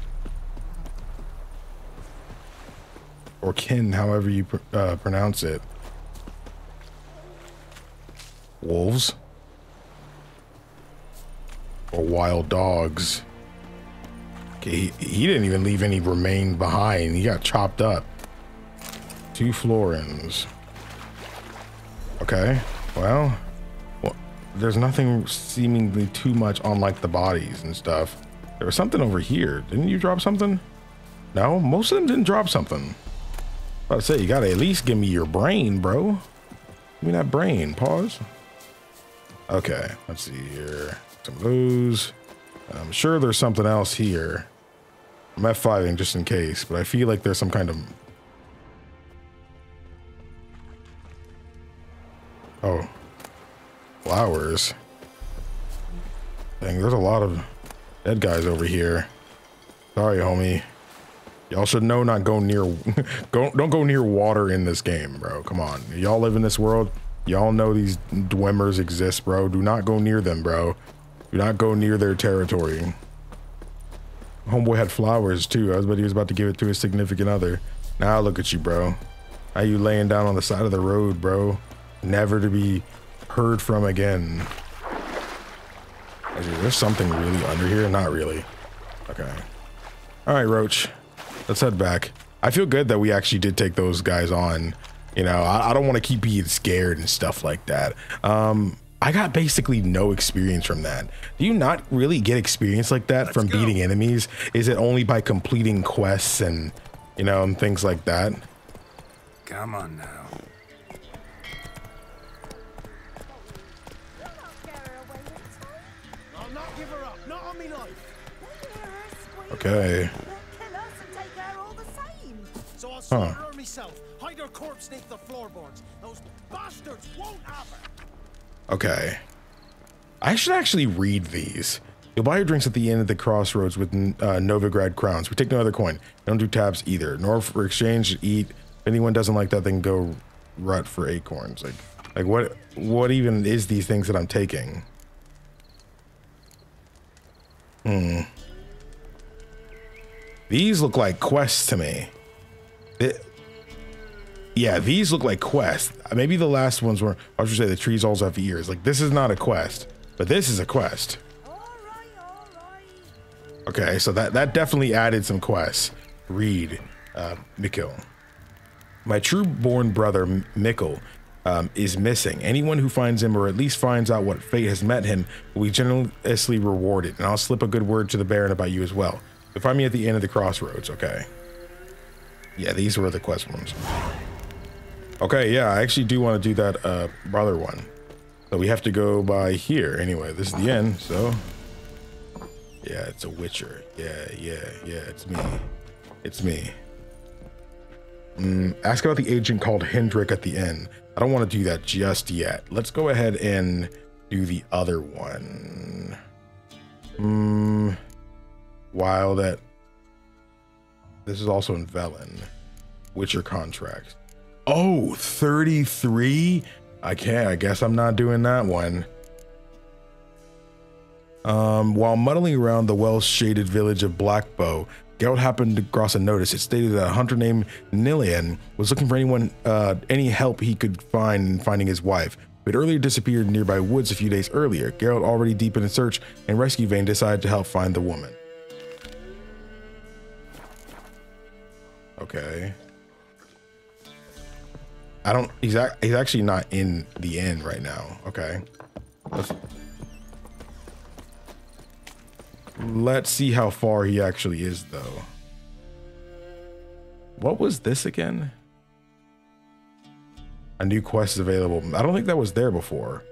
or Kin, however you pronounce it. Wolves. or wild dogs. Okay, he didn't even leave any remain behind. He got chopped up. 2 florins. Okay, well, there's nothing seemingly too much on like the bodies and stuff. There was something over here. Didn't you drop something? No, most of them didn't drop something. I was about to say, you gotta at least give me your brain, bro. Give me that brain. Pause. Okay, let's see here. Some booze. I'm sure there's something else here. I'm F5ing just in case, but I feel like there's some kind of... Oh, flowers. Dang, there's a lot of dead guys over here. Sorry, homie. Y'all should know not go near, don't go near water in this game, bro. Come on, y'all live in this world. Y'all know these Dwemers exist, bro. Do not go near them, bro. Do not go near their territory. Homeboy had flowers too. I bet he was about to give it to his significant other. Now look at you, bro. How you laying down on the side of the road, bro? Never to be heard from again. Is there something really under here? Not really. Okay. All right, Roach. Let's head back. I feel good that we actually did take those guys on. You know, I don't want to keep being scared and stuff like that. I got basically no experience from that. Do you not really get experience like that from beating enemies? Is it only by completing quests and, you know, and things like that? Come on now. I'll not give her up. Not on me life. Okay. Huh. Okay. I should actually read these. You'll buy your drinks at the inn at the crossroads with Novigrad crowns. We take no other coin. We don't do tabs either, nor for exchange. Eat. If anyone doesn't like that, then go rut for acorns. Like what even is these things that I'm taking? Hmm. These look like quests to me. Yeah, these look like quests. Maybe the last ones were. I should say the trees also have ears. Like this is not a quest, but this is a quest. All right. Okay, so that definitely added some quests. Read, Mikkel. My true-born brother Mikkel is missing. Anyone who finds him, or at least finds out what fate has met him, will be generously rewarded. And I'll slip a good word to the Baron about you as well. You'll find me at the end of the crossroads. Okay. Yeah, these were the quest ones. Okay, yeah, I actually do want to do that brother one. So we have to go by here. Anyway, this is the end, so... Yeah, it's a Witcher. Yeah, it's me. It's me. Ask about the agent called Hendrik at the inn. I don't want to do that just yet. Let's go ahead and do the other one. While that... This is also in Velen. Witcher contract. Oh, 33? I guess I'm not doing that one. While muddling around the well-shaded village of Blackbow, Geralt happened across a notice. It stated that a hunter named Nilfgaardian was looking for any help he could find in finding his wife. But earlier disappeared in nearby woods a few days earlier. Geralt, already deep in a search and rescue vein, decided to help find the woman. Okay. I don't exactly. He's actually not in the inn right now. Okay. Let's see how far he actually is, though. What was this again? A new quest is available. I don't think that was there before.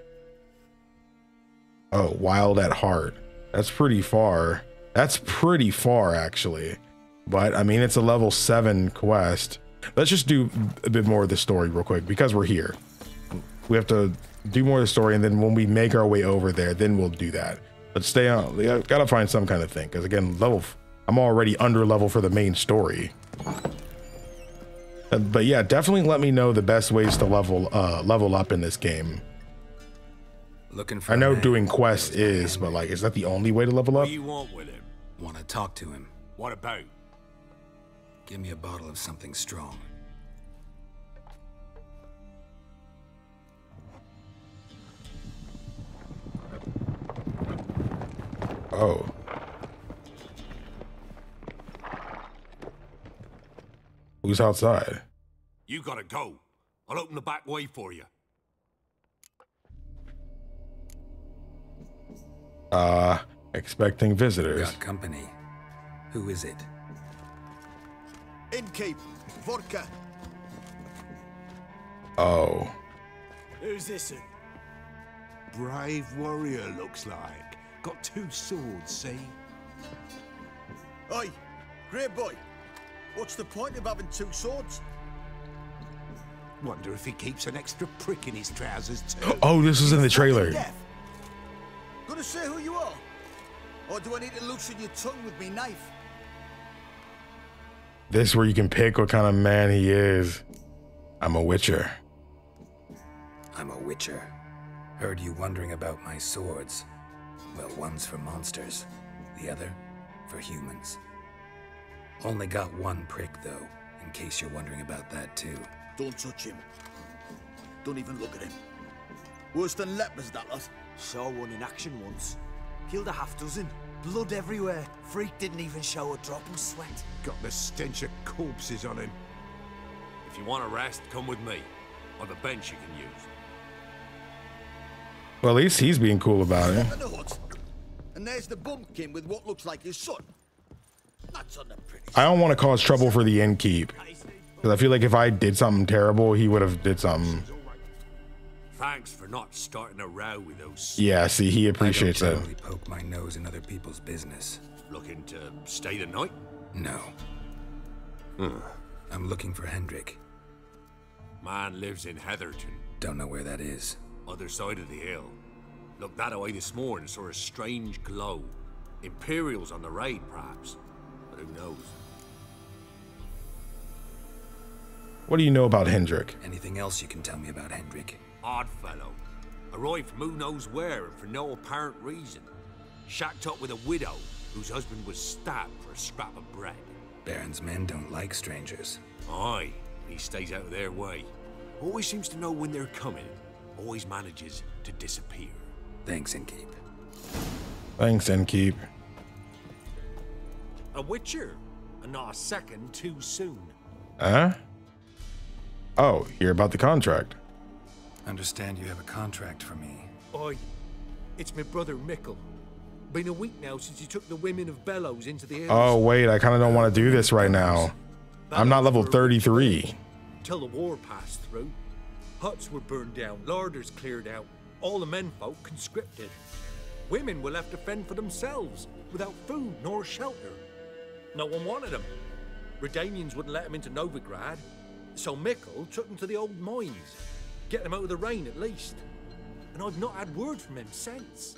Oh, Wild at Heart. That's pretty far. That's pretty far, actually. But I mean, it's a level 7 quest. Let's just do a bit more of the story real quick because we're here. We have to do more of the story, and then when we make our way over there, then we'll do that. Let's stay on. I've got to find some kind of thing because again, I'm already under level for the main story. But yeah, definitely let me know the best ways to level up in this game. Looking for. I know doing quests is, but like, is that the only way to level up? What do you want with him? Want to talk to him? What about? Give me a bottle of something strong. Oh. Who's outside? You gotta go. I'll open the back way for you. Expecting visitors. Got company. Who is it? Innkeep, Vorka. Oh. Who's this? Brave warrior looks like. Got two swords, see? Oi, great boy. What's the point of having two swords? Wonder if he keeps an extra prick in his trousers too. Oh, this is in the trailer. Gonna say who you are? Or do I need to loosen your tongue with me knife? This where you can pick what kind of man he is. I'm a witcher. I'm a witcher. Heard you wondering about my swords. Well, one's for monsters, the other for humans. Only got one prick, though, in case you're wondering about that, too. Don't touch him. Don't even look at him. Worse than lepers, that lot. Saw one in action once. Killed a half dozen. Blood everywhere. Freak didn't even show a drop of sweat. Got the stench of corpses on him. If you want a rest, come with me. Or the bench you can use. Well, at least he's being cool about it. And there's the bumpkin with what looks like his son. I don't want to cause trouble for the innkeep, because I feel like if I did something terrible, he would have did something. Thanks for not starting a row with those. Yeah, see, he appreciates that. I don't generally poke my nose in other people's business. Looking to stay the night? No. I'm looking for Hendrik. Man lives in Heatherton. Don't know where that is. Other side of the hill. Looked that away this morning, saw a strange glow. Imperials on the raid, perhaps. Who knows? What do you know about Hendrik? Anything else you can tell me about Hendrik? Odd fellow. Arrived from who knows where and for no apparent reason. Shacked up with a widow whose husband was stabbed for a scrap of bread. Baron's men don't like strangers. Aye, he stays out of their way. Always seems to know when they're coming. Always manages to disappear. Thanks, Innkeep. Thanks, Innkeep. A witcher, and not a second too soon. Huh? Oh, you're about the contract. Understand you have a contract for me. Oi, it's my brother Mikkel. Been a week now since you took the women of Bellows into the air. Oh wait, I kind of don't want to do this right now. I'm not level 33. Till the war passed through, huts were burned down, larders cleared out, all the menfolk conscripted. Women were left to fend for themselves, without food nor shelter. No one wanted him. Redanians wouldn't let him into Novigrad, so Mikkel took him to the old mines. Get him out of the rain at least. And I've not had word from him since.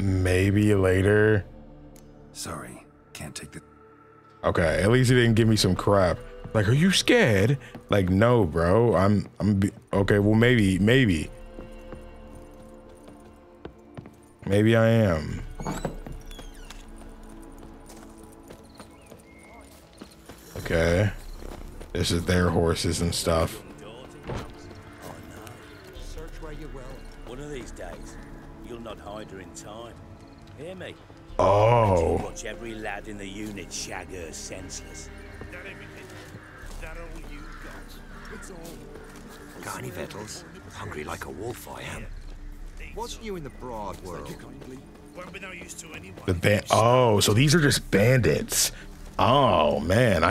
Maybe later. Sorry, can't take the... Okay, at least he didn't give me some crap. Like, are you scared? Like, no, bro. Okay, well, maybe I am. Okay. This is their horses and stuff. Oh, no. Search where you will. One of these days, you'll not hide her in time. Hear me? Oh. Watch every lad in the unit shag her senseless. Got any victuals? Hungry like a wolf, I am. Wasn't you in the broad world? Oh, so these are just bandits. Oh man,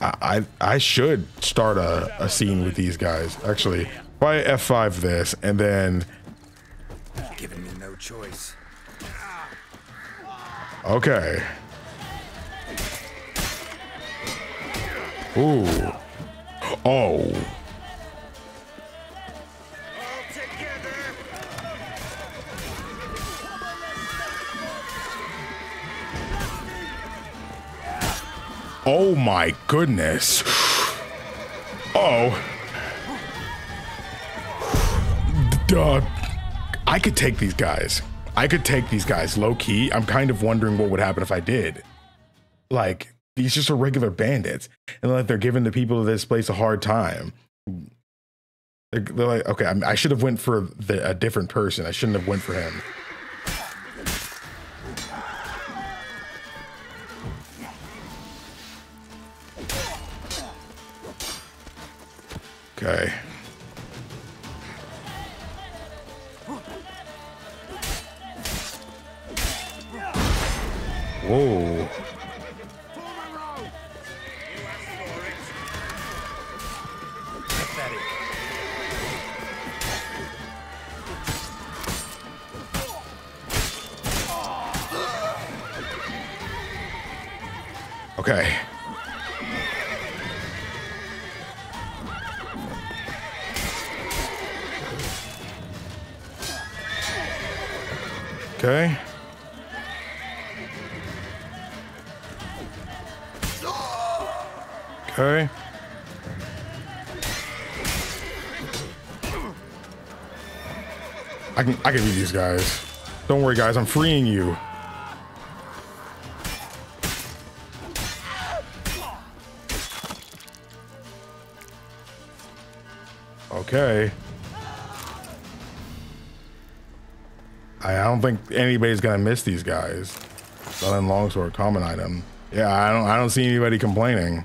I should start a scene with these guys. Actually, if I F5 this and then. Giving me no choice. Okay. Ooh. Oh. Oh my goodness. Oh. Duh. I could take these guys. Low key. I'm kind of wondering what would happen if I did. Like, these just are regular bandits, and like they're giving the people of this place a hard time. They're like, okay, I should have went for a different person. I shouldn't have went for him. Okay. Whoa. Okay. Okay. Okay. I can beat these guys. Don't worry, guys, I'm freeing you. Okay. I don't think anybody's gonna miss these guys. Not in longsword, common item. Yeah, I don't see anybody complaining.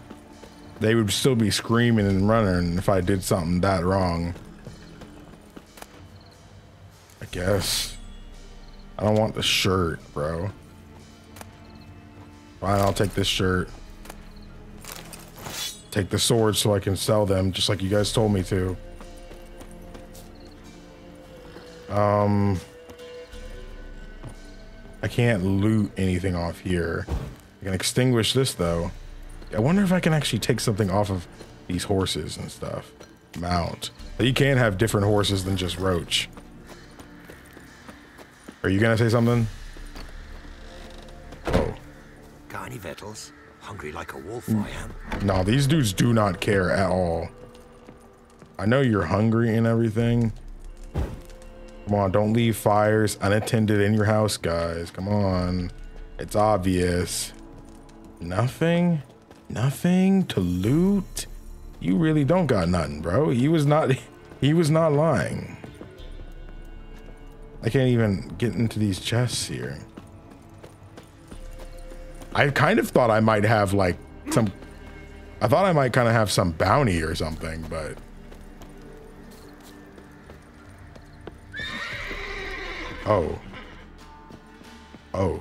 They would still be screaming and running if I did something that wrong. I guess. I don't want the shirt, bro. Fine, I'll take this shirt. Take the swords so I can sell them, just like you guys told me to. I can't loot anything off here. I can extinguish this though. I wonder if I can actually take something off of these horses and stuff. Mount. You can have different horses than just Roach. Are you gonna say something? Oh. Got any victuals? Hungry like a wolf, I am. No, these dudes do not care at all. I know you're hungry and everything. Come on, don't leave fires unattended in your house, guys. Come on. It's obvious. Nothing? Nothing to loot? You really don't got nothing, bro. He was not lying. I can't even get into these chests here. I kind of thought I might have like some, I thought I might kind of have some bounty or something, but oh. Oh.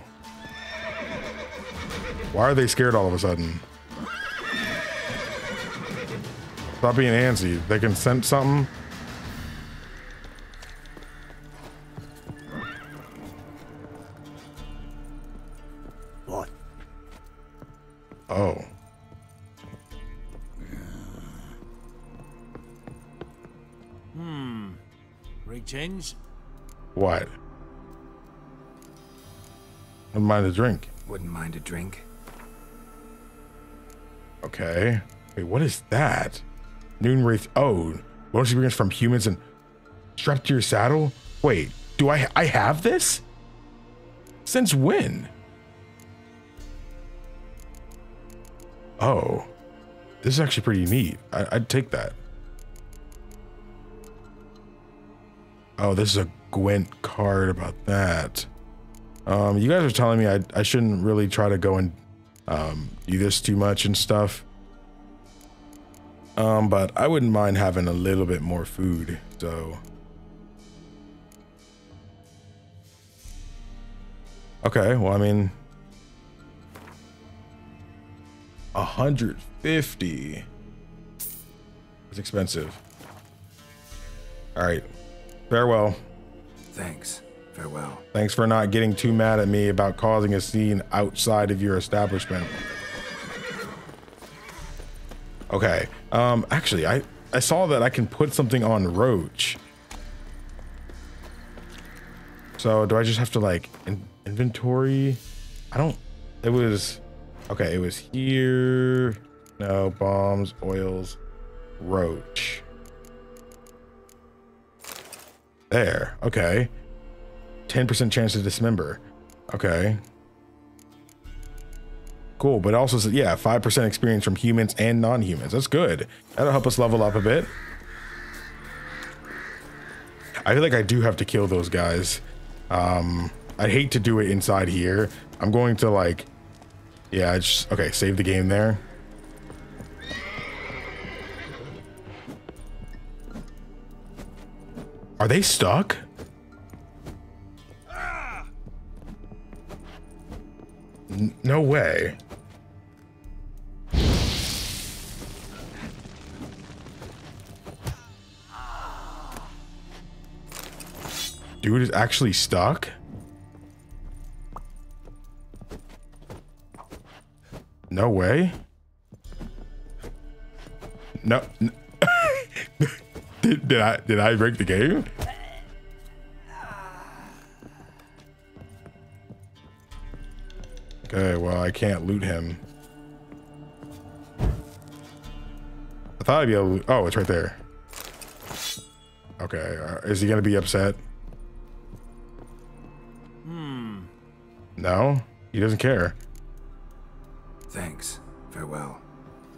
Why are they scared all of a sudden? Stop being antsy. They can sense something. What? Oh. Change? What? Wouldn't mind a drink. Wouldn't mind a drink. Okay. Wait, what is that? Noon Wraith. Oh, bonus experience from humans and strapped to your saddle. Wait, do I have this? Since when? Oh, this is actually pretty neat. I'd take that. Oh, this is a Gwent card about that. You guys are telling me I shouldn't really try to go and do this too much and stuff. But I wouldn't mind having a little bit more food, so. Okay, well, I mean. 150. It's expensive. All right, farewell. Thanks. Farewell. Thanks for not getting too mad at me about causing a scene outside of your establishment. Okay. Actually, I saw that I can put something on Roach. So do I just have to like inventory? I don't, it was, okay. It was here. No bombs, oils, Roach. There. Okay. 10% chance to dismember. Okay. Cool, but also, yeah, 5% experience from humans and non-humans. That's good. That'll help us level up a bit. I feel like I do have to kill those guys. I'd hate to do it inside here. I'm going to like, yeah, I just, okay, save the game there. Are they stuck? No way. Dude is actually stuck? No way. No. did I break the game? Okay, well, I can't loot him. I thought I'd be able to. Oh, it's right there. Okay, is he gonna be upset? No, he doesn't care. Thanks. Farewell.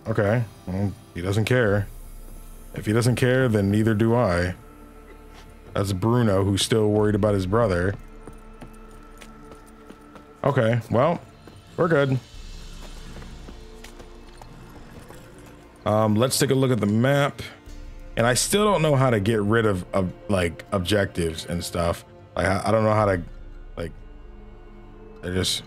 Okay, well, he doesn't care. If he doesn't care, then neither do I. That's Bruno, who's still worried about his brother. Okay, well, we're good. Let's take a look at the map. And I still don't know how to get rid of like objectives and stuff. Like, I don't know how to like, I just,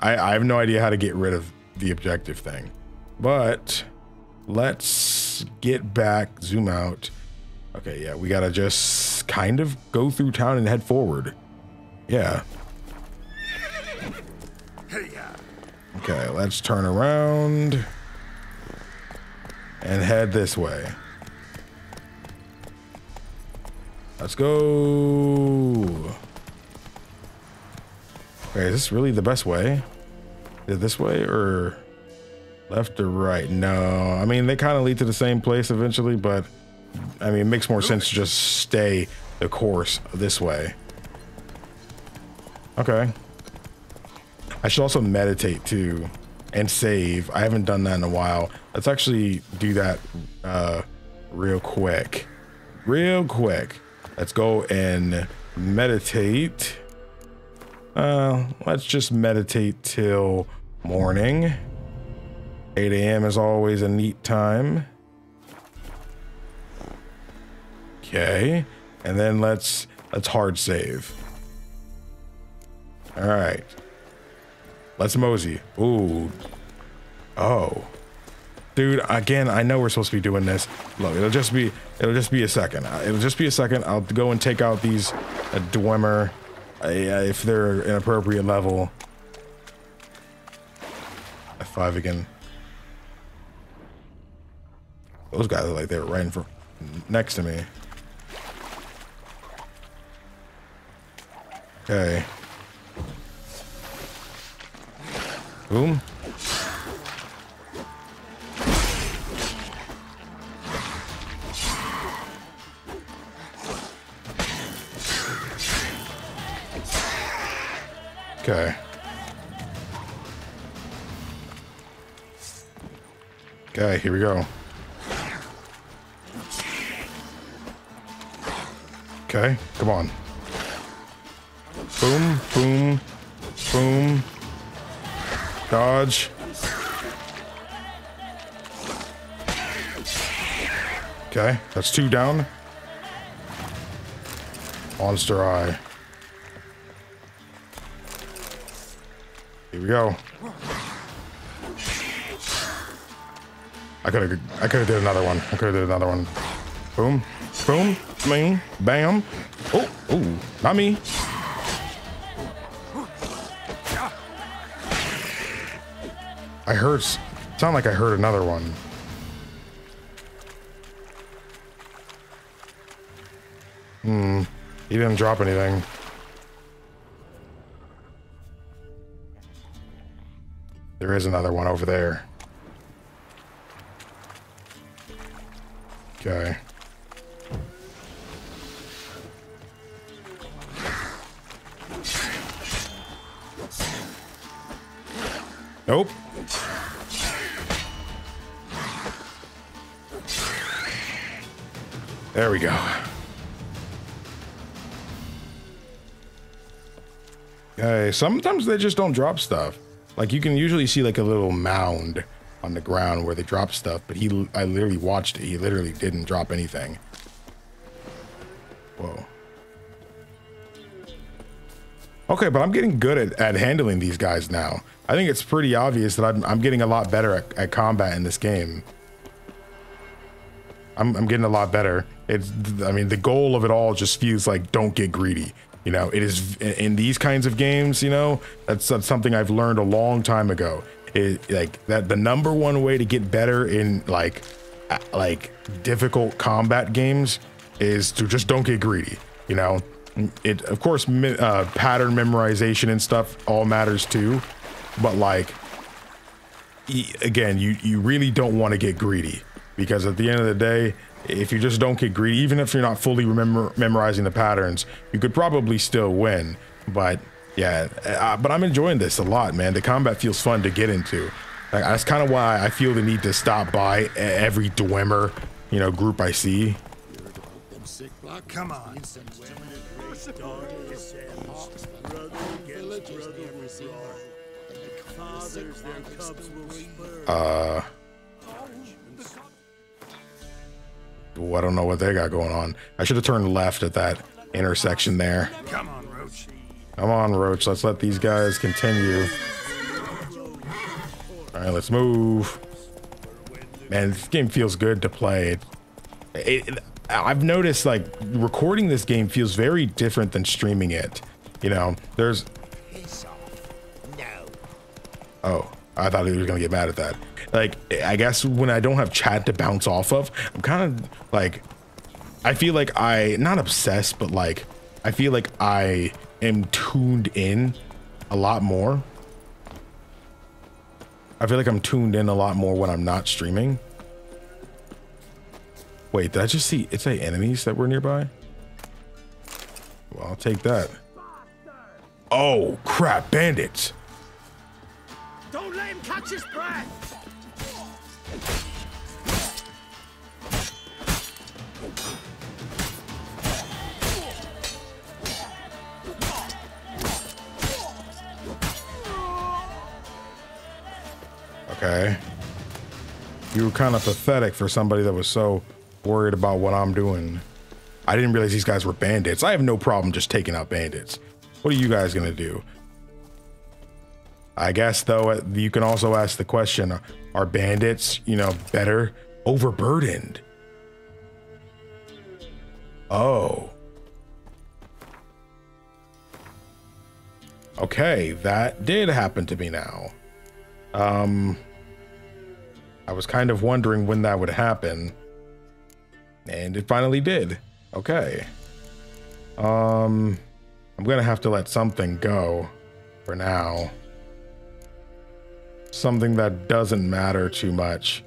I have no idea how to get rid of the objective thing, but let's get back, zoom out. Okay, yeah, we gotta just kind of go through town and head forward. Yeah. Okay, let's turn around and head this way. Let's go. Okay, is this really the best way? Is it this way or left or right? No, I mean, they kind of lead to the same place eventually, but I mean, it makes more sense to just stay the course this way. Okay. I should also meditate too and save. I haven't done that in a while. Let's actually do that real quick. Let's go and meditate. Let's just meditate till morning. 8 a.m. is always a neat time. Okay, and then let's hard save. All right, let's mosey. Ooh, oh, dude. Again, I know we're supposed to be doing this. Look, it'll just be a second. I'll go and take out these Dwemer. If they're an appropriate level. F5 again. Those guys are like they're right in front, next to me. Okay. Boom. Okay. Okay, here we go. Okay, come on. Boom, boom, boom. Dodge. Okay, that's 2 down. Monster Eye. Here we go. I could have did another one. Boom, boom, bing, bam. Oh, ooh, not me. I heard. Sound like I heard another one. He didn't drop anything. There is another one over there. Okay. Nope. There we go. Sometimes they just don't drop stuff. Like you can usually see like a little mound on the ground where they drop stuff, but I literally watched it. He literally didn't drop anything. Whoa. Okay, but I'm getting good at handling these guys now. I think it's pretty obvious that I'm getting a lot better at combat in this game. I'm getting a lot better. It's, I mean, the goal of it all just feels like don't get greedy. You know, it is in these kinds of games, you know, that's something I've learned a long time ago. It, like that the number one way to get better in like difficult combat games is to just don't get greedy, you know. It, of course, pattern memorization and stuff all matters too, but like, again, you really don't want to get greedy, because at the end of the day, if you just don't get greedy, even if you're not fully memorizing the patterns, you could probably still win. But yeah, but I'm enjoying this a lot, man. The combat feels fun to get into. Like, that's kind of why I feel the need to stop by every Dwemer, you know, group I see. Come on. I don't know what they got going on. I should have turned left at that intersection there. Come on, Roach. Come on, Roach. Let's let these guys continue. All right, let's move. Man, this game feels good to play. I've noticed like recording this game feels very different than streaming it. You know, there's. Oh, I thought he was gonna get mad at that. Like, I guess when I don't have chat to bounce off of, I'm kind of like, I feel like I not obsessed, but like, I feel like I am tuned in a lot more. I feel like I'm tuned in a lot more when I'm not streaming. Wait, did I just see it's like enemies that were nearby? Well, I'll take that. Oh, crap, bandits. Don't let him catch his breath. Okay. You were kind of pathetic for somebody that was so worried about what I'm doing. I didn't realize these guys were bandits. I have no problem just taking out bandits. What are you guys gonna do? I guess though, you can also ask the question, are bandits, you know, better overburdened? Oh. Okay, that did happen to me now. I was kind of wondering when that would happen, and it finally did. Okay. I'm gonna have to let something go for now. Something that doesn't matter too much.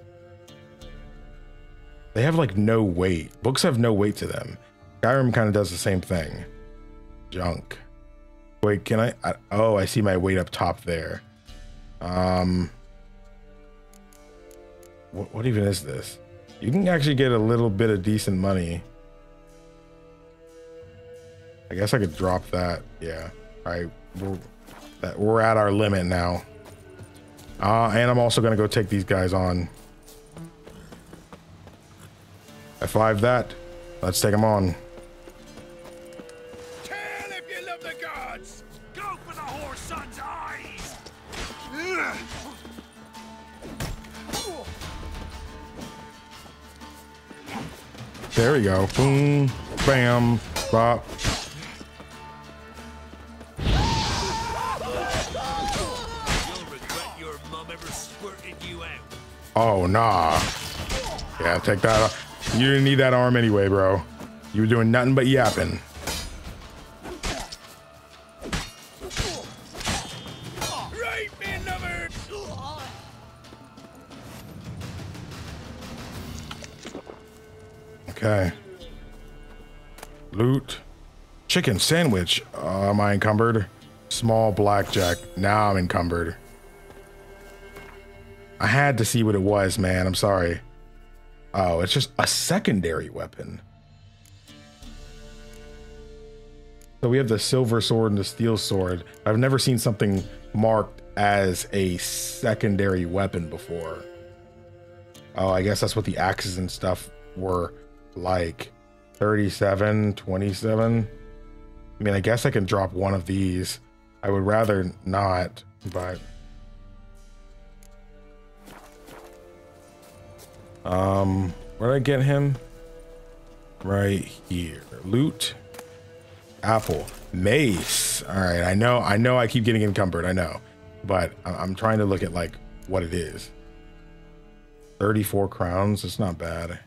They have like no weight. Books have no weight to them. Skyrim kind of does the same thing. Junk. Wait, can I oh, I see my weight up top there. What even is this? You can actually get a little bit of decent money. I guess I could drop that. Yeah. All right. We're at our limit now. And I'm also going to go take these guys on. F5 that. Let's take them on. Kill if you love the gods. Go for the whore son's eyes. There we go. Boom. Bam. Bop. Oh, nah. Yeah, take that off. You didn't need that arm anyway, bro. You were doing nothing but yapping. Right, man, number. Okay. Loot. Chicken sandwich. Am I encumbered? Small blackjack. Now I'm encumbered. I had to see what it was, man. I'm sorry. Oh, it's just a secondary weapon. So we have the silver sword and the steel sword. I've never seen something marked as a secondary weapon before. Oh, I guess that's what the axes and stuff were like. 37, 27. I mean, I guess I can drop one of these. I would rather not, but... where did I get him? Right here. Loot. Apple. Mace. All right. I know I keep getting encumbered. I know, but I'm trying to look at like what it is. 34 crowns. It's not bad.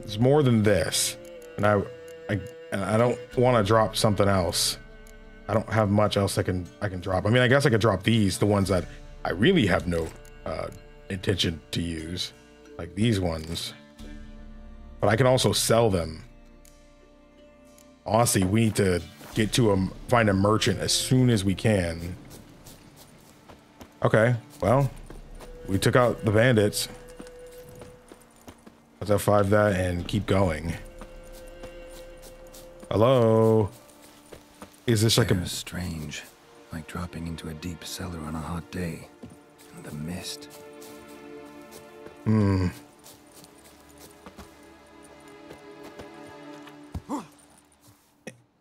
It's more than this. And I don't want to drop something else. I don't have much else I can drop. I mean, I guess I could drop these, the ones that I really have no intention to use, like these ones, but I can also sell them. Honestly, we need to get to find a merchant as soon as we can. Okay, well, we took out the bandits. Let's F5 that and keep going. Hello? Is this like a... strange, like dropping into a deep cellar on a hot day. And the mist. Hmm.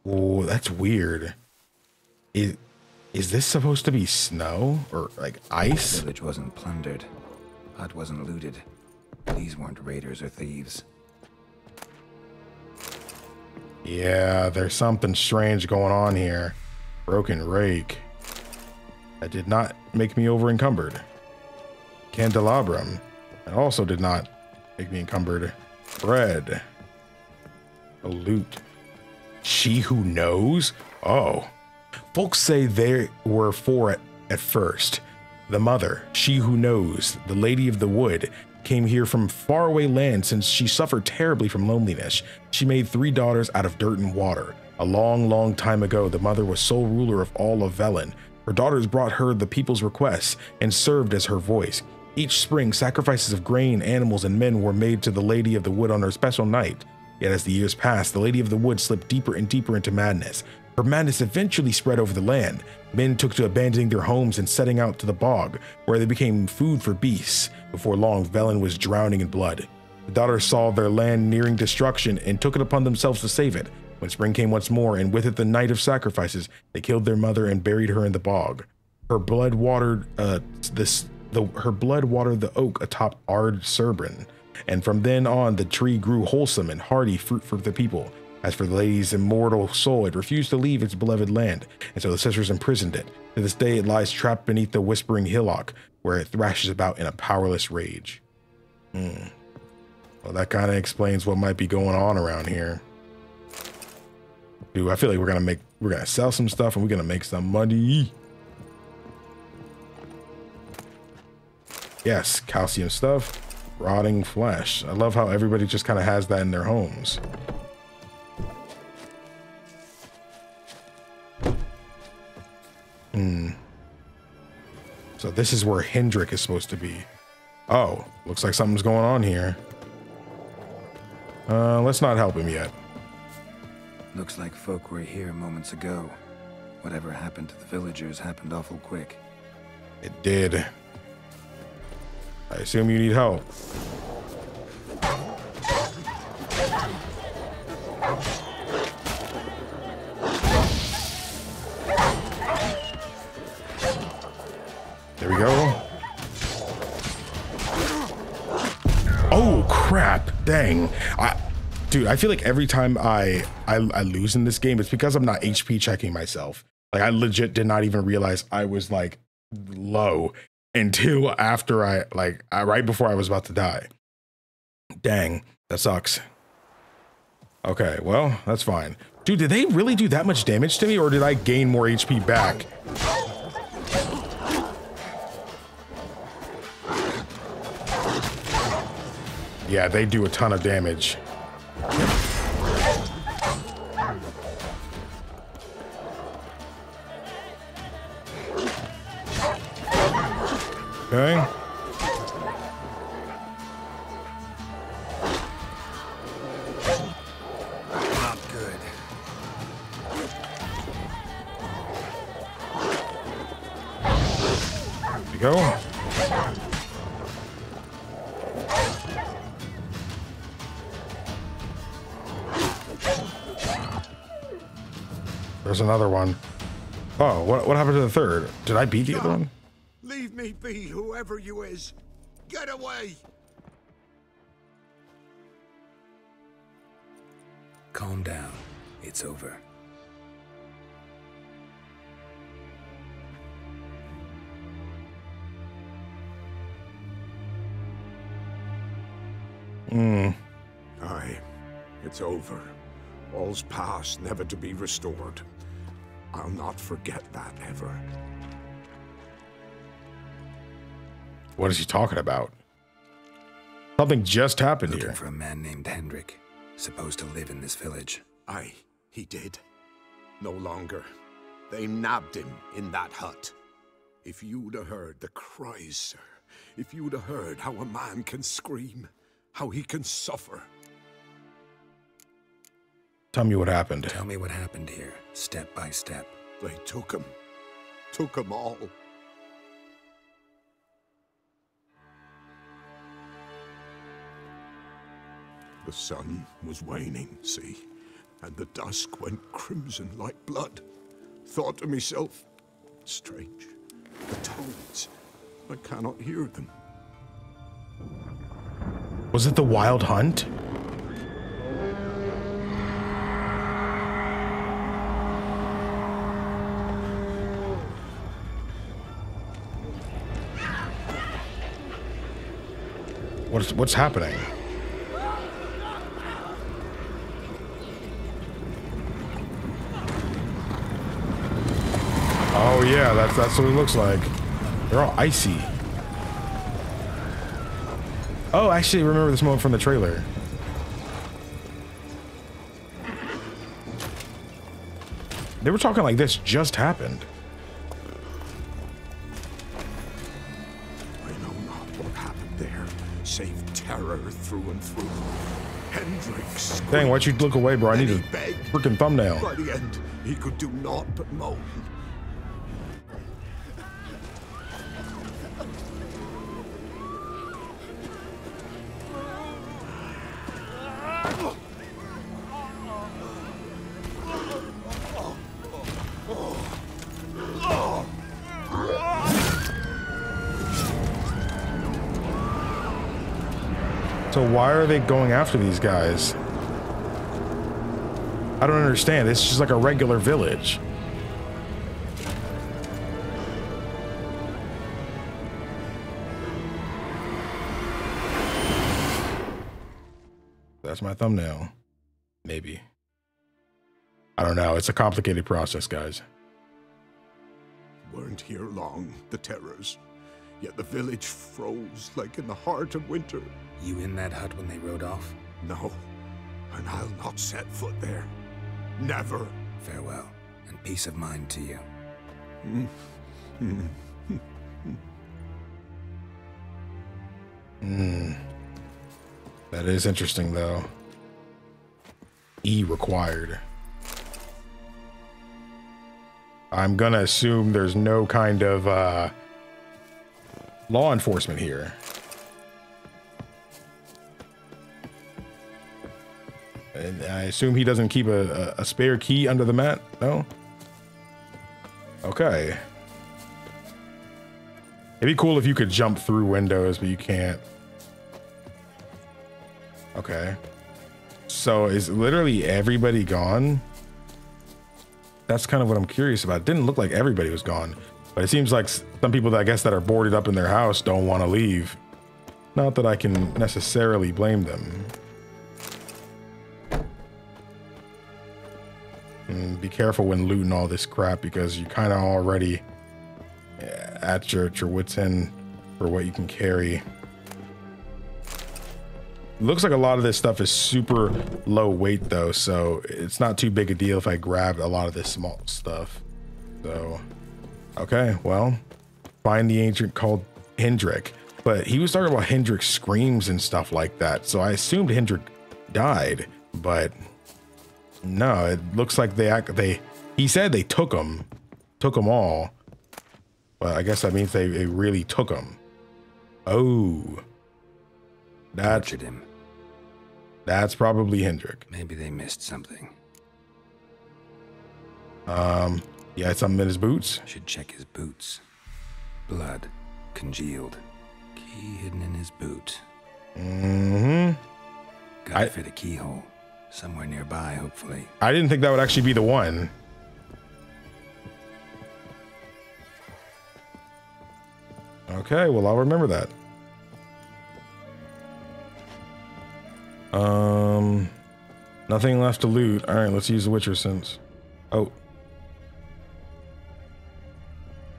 Oh, that's weird. Is this supposed to be snow or like ice? The village wasn't plundered. Hut wasn't looted. These weren't raiders or thieves. Yeah, there's something strange going on here. Broken rake. That did not make me over encumbered. Candelabrum. That also did not make me encumbered. Bread. A loot. She Who Knows? Oh. Folks say there were four at first. The mother, She Who Knows, the Lady of the Wood, came here from faraway land since she suffered terribly from loneliness. She made 3 daughters out of dirt and water. A long, long time ago, the mother was sole ruler of all of Velen. Her daughters brought her the people's requests and served as her voice. Each spring, sacrifices of grain, animals, and men were made to the Lady of the Wood on her special night. Yet as the years passed, the Lady of the Wood slipped deeper and deeper into madness. Her madness eventually spread over the land. Men took to abandoning their homes and setting out to the bog, where they became food for beasts. Before long, Velen was drowning in blood. The daughters saw their land nearing destruction and took it upon themselves to save it. When spring came once more, and with it the night of sacrifices, they killed their mother and buried her in the bog. Her blood watered the oak atop Ard Serbrin. And from then on, the tree grew wholesome and hardy fruit for the people. As for the lady's immortal soul, it refused to leave its beloved land, and so the sisters imprisoned it. To this day, it lies trapped beneath the whispering hillock, where it thrashes about in a powerless rage. Hmm. Well, that kind of explains what might be going on around here. Dude, I feel like we're gonna sell some stuff, and we're gonna make some money. Yes, calcium stuff. Rotting flesh. I love how everybody just kind of has that in their homes. Hmm. So this is where Hendrik is supposed to be. Oh, looks like something's going on here. Let's not help him yet. Looks like folk were here moments ago. Whatever happened to the villagers happened awful quick. It did. I assume you need help. There we go. Oh crap, dang. Dude, I feel like every time I lose in this game, it's because I'm not HP checking myself. Like I legit did not even realize I was like low. Until after right before I was about to die. Dang, that sucks. Okay, well, that's fine. Dude, did they really do that much damage to me, or did I gain more HP back? Yeah, they do a ton of damage. Okay. Not good. go. There's another one. Oh, what happened to the third? Did I beat the other one? Leave me be, whoever you is. Get away! Calm down. It's over. Aye. It's over. All's past, never to be restored. I'll not forget that ever. What is he talking about? Something just happened here. Looking for a man named Hendrik. Supposed to live in this village. Aye, he did. No longer. They nabbed him in that hut. If you'd have heard the cries, sir. If you'd have heard how a man can scream. How he can suffer. Tell me what happened. Tell me what happened here, step by step. They took him. Took them all. The sun was waning, see, and the dusk went crimson like blood. Thought to myself, strange, the toads, I cannot hear them. Was it the Wild Hunt? What's happening? Oh yeah, that's what it looks like. They're all icy. Oh, I actually remember this moment from the trailer. They were talking like this just happened. I know not what happened there, save terror through and through. Hendrix. Dang, why'd you look away, bro? I need a freaking thumbnail. By the end, he could do naught but moan. Why are they going after these guys? I don't understand. It's just like a regular village. That's my thumbnail. Maybe. I don't know. It's a complicated process, guys. Weren't here long, the terrors. Yet the village froze like in the heart of winter. You in that hut when they rode off? No, and I'll not set foot there. Never. Farewell, and peace of mind to you. That is interesting, though. E required. I'm gonna assume there's no kind of, law enforcement here. And I assume he doesn't keep a spare key under the mat? No? Okay. It'd be cool if you could jump through windows, but you can't. Okay. So is literally everybody gone? That's kind of what I'm curious about. It didn't look like everybody was gone, but it seems like some people that I guess that are boarded up in their house don't want to leave. Not that I can necessarily blame them. Be careful when looting all this crap because you're kind of already at your wits end for what you can carry. Looks like a lot of this stuff is super low weight though, so it's not too big a deal if I grabbed a lot of this small stuff. So, okay, well, find the ancient called Hendrik, but he was talking about Hendrik's screams and stuff like that. So I assumed Hendrik died, but no, it looks like he said they took them all. Well, I guess that means they really took him. Oh. Tortured him. That's probably Hendrik. Maybe they missed something. He had something in his boots. I should check his boots. Blood. Congealed. Key hidden in his boot. Mm-hmm. Gotta fit a keyhole. Somewhere nearby, hopefully. I didn't think that would actually be the one. Okay, well, I'll remember that. Nothing left to loot. All right, let's use the Witcher sense. Oh.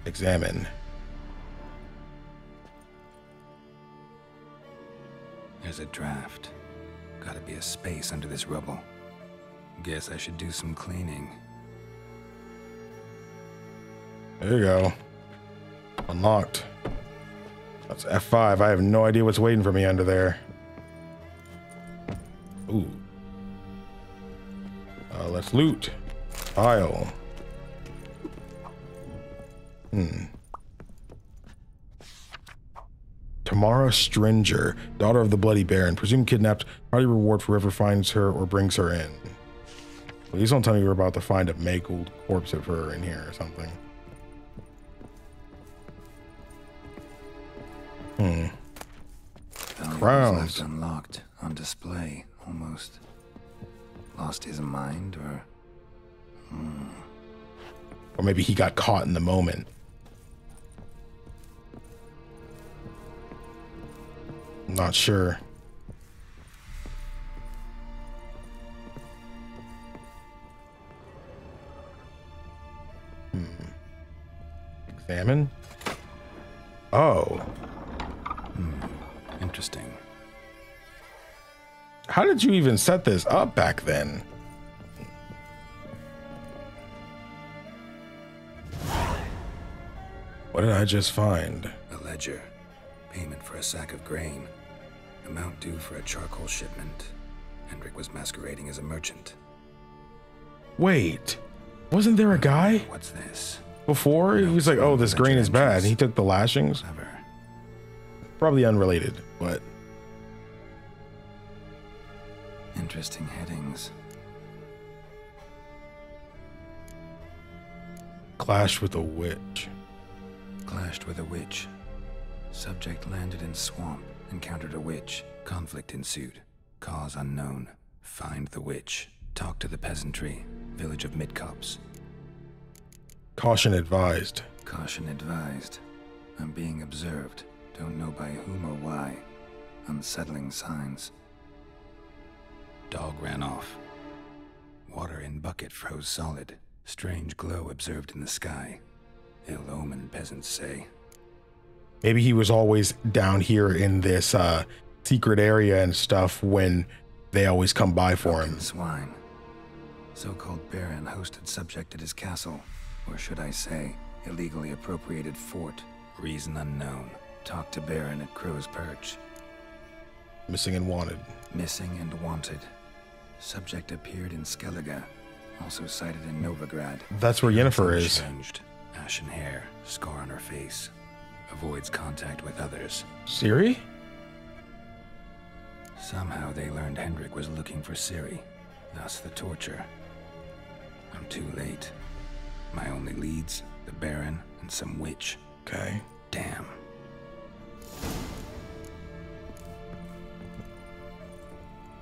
Examine. There's a draft. Gotta be a space under this rubble. Guess I should do some cleaning. There you go. Unlocked. That's F5. I have no idea what's waiting for me under there. Ooh. Let's loot. File. Hmm. Tamara Stringer, daughter of the Bloody Baron, presumed kidnapped. Party reward for whoever finds her or brings her in. Please don't tell me we're about to find a mangled corpse of her in here or something. Hmm. Crowns unlocked, on display, almost. Lost his mind, or... Hmm. Or maybe he got caught in the moment. I'm not sure. Hmm. Examine? Oh. Interesting. How did you even set this up back then? What did I just find? A ledger. Payment for a sack of grain. Amount due for a charcoal shipment. Hendrik was masquerading as a merchant. Wait. Wasn't there a guy? What's this? Before? He was like, oh, this grain is bad. And he took the lashings. Never. Probably unrelated, but... Interesting headings. Clash with a witch. Clashed with a witch. Subject landed in swamp, encountered a witch. Conflict ensued. Cause unknown. Find the witch. Talk to the peasantry. Village of Midcopse. Caution advised. Caution advised. I'm being observed. Don't know by whom or why. Unsettling signs. Dog ran off. Water in bucket froze solid. Strange glow observed in the sky. Ill omen, peasants say. Maybe he was always down here in this secret area and stuff when they always come by for him. Swine. So-called Baron hosted subject at his castle, or should I say, illegally appropriated fort. Reason unknown. Talk to Baron at Crow's Perch. Missing and wanted. Missing and wanted. Subject appeared in Skellige, also sighted in Novigrad. That's where Yennefer is. Changed. Ashen hair, scar on her face. Avoids contact with others. Ciri? Somehow they learned Hendrik was looking for Ciri. Thus the torture. I'm too late. My only leads, the Baron and some witch. Okay. Damn.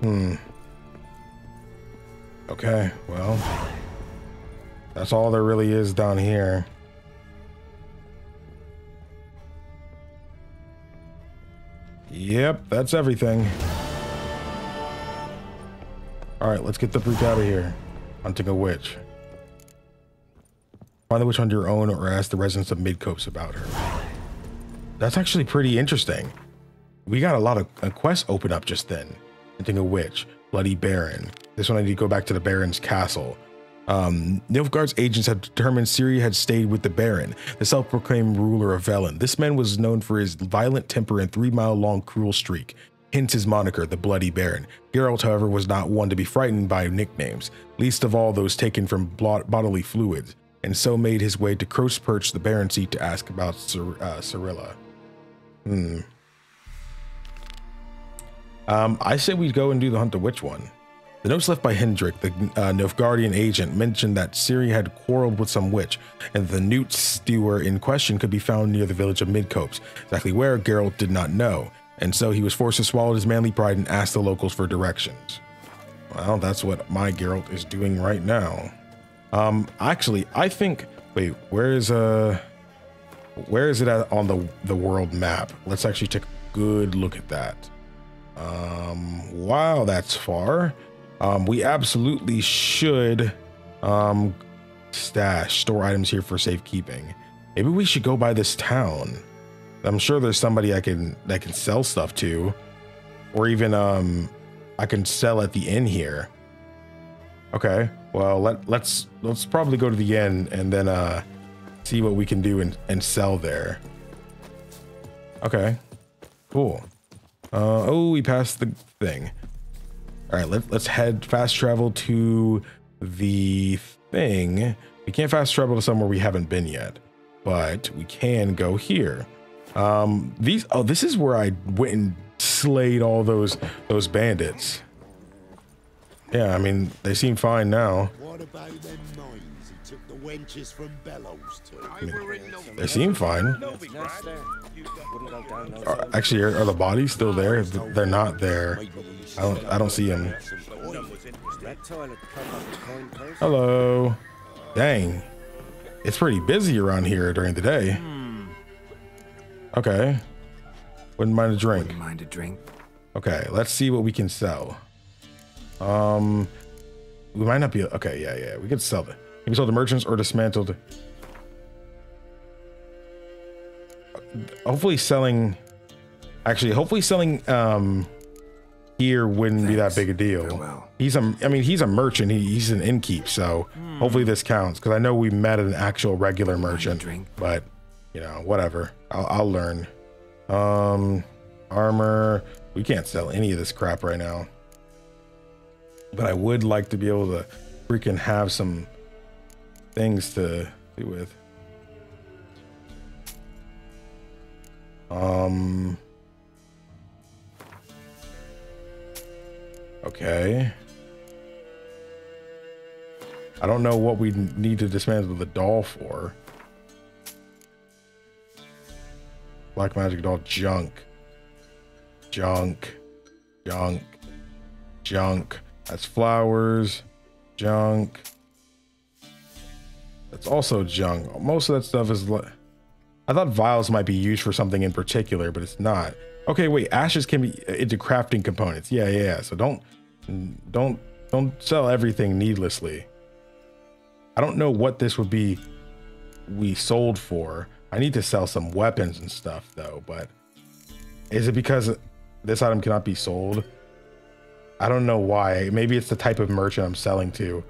Hmm. Okay, well... That's all there really is down here. Yep, that's everything. Alright, let's get the freak out of here. Hunting a witch. Find the witch on your own or ask the residents of Midcopse about her. That's actually pretty interesting. We got a lot of quests open up just then. Hunting a witch. Bloody Baron. This one I need to go back to the Baron's castle. Nilfgaard's agents had determined Ciri had stayed with the Baron, the self-proclaimed ruler of Velen. This man was known for his violent temper and 3-mile-long cruel streak, hence his moniker, the Bloody Baron. Geralt, however, was not one to be frightened by nicknames, least of all those taken from bodily fluids. and so made his way to Crow's Perch, the Baron's seat, to ask about Cirilla. I say we go and do the hunt of which one? The notes left by Hendrik, the Nilfgaardian agent, mentioned that Ciri had quarreled with some witch, and the newt stewer in question could be found near the village of Midcopse, exactly where Geralt did not know, and so he was forced to swallow his manly pride and ask the locals for directions. Well, that's what my Geralt is doing right now. Actually, I think, wait, where is it at on the world map? Let's actually take a good look at that. Wow, that's far. We absolutely should store items here for safekeeping. Maybe we should go by this town. I'm sure there's somebody I can sell stuff to, or even I can sell at the inn here. Okay, well let's probably go to the inn and then see what we can do and sell there. Okay, cool. Oh, we passed the thing. All right, let's head fast travel to the thing. We can't fast travel to somewhere we haven't been yet, but we can go here. Oh, this is where I went and slayed all those bandits. Yeah, I mean, they seem fine now. What about them mines he took the wenches from Bellows to? I mean, they seem fine. Actually, are the bodies still there? They're not there. I don't see them. Hello. Dang. It's pretty busy around here during the day. Okay. Wouldn't mind a drink. Wouldn't mind a drink. Okay, let's see what we can sell. We might not be okay. Yeah, we could sell it. Maybe sold to merchants or dismantled. Hopefully selling, actually, hopefully selling here wouldn't be that big a deal. Well, he's a merchant. He's an innkeep, so hopefully this counts, because I know we met an actual regular merchant, but you know, whatever. I'll learn. Armor. We can't sell any of this crap right now. But I would like to be able to freaking have some things to do with. Okay. I don't know what we need to dismantle the doll for. Black magic doll, junk. That's flowers, junk. That's also junk. Most of that stuff is. I thought vials might be used for something in particular, but it's not. Okay, wait. Ashes can be into crafting components. Yeah. So don't sell everything needlessly. I don't know what this would be. We sold for. I need to sell some weapons and stuff though. But is it because this item cannot be sold? I don't know why. Maybe it's the type of merchant I'm selling to.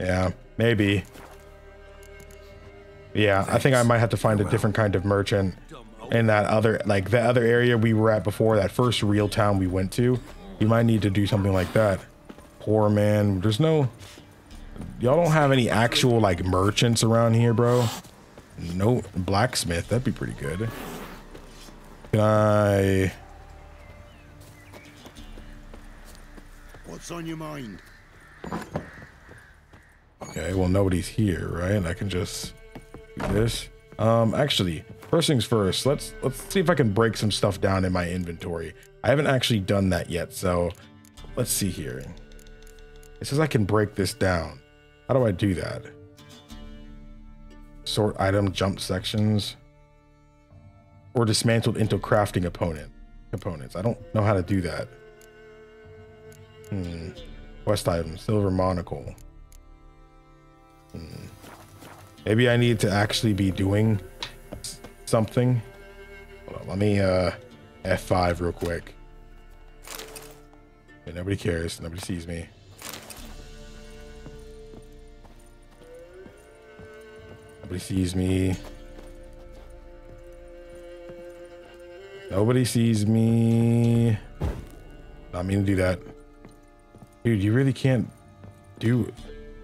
Yeah, maybe. Yeah, thanks. I think I might have to find a different kind of merchant in that other, like the other area we were at before, that first real town we went to. You might need to do something like that. Poor man. There's no, y'all don't have any actual like merchants around here, bro. No blacksmith. That'd be pretty good. Can I? What's on your mind? Okay, well nobody's here, right? I can just do this. Actually, first things first, let's see if I can break some stuff down in my inventory. I haven't actually done that yet, so let's see here. It says I can break this down. How do I do that? Sort item, jump sections. Or dismantled into crafting components. I don't know how to do that. Quest item, silver monocle. Maybe I need to actually be doing something. Hold on, let me F5 real quick. Okay, nobody cares. Nobody sees me. Nobody sees me. Nobody sees me. Not mean to do that. Dude, you really can't do.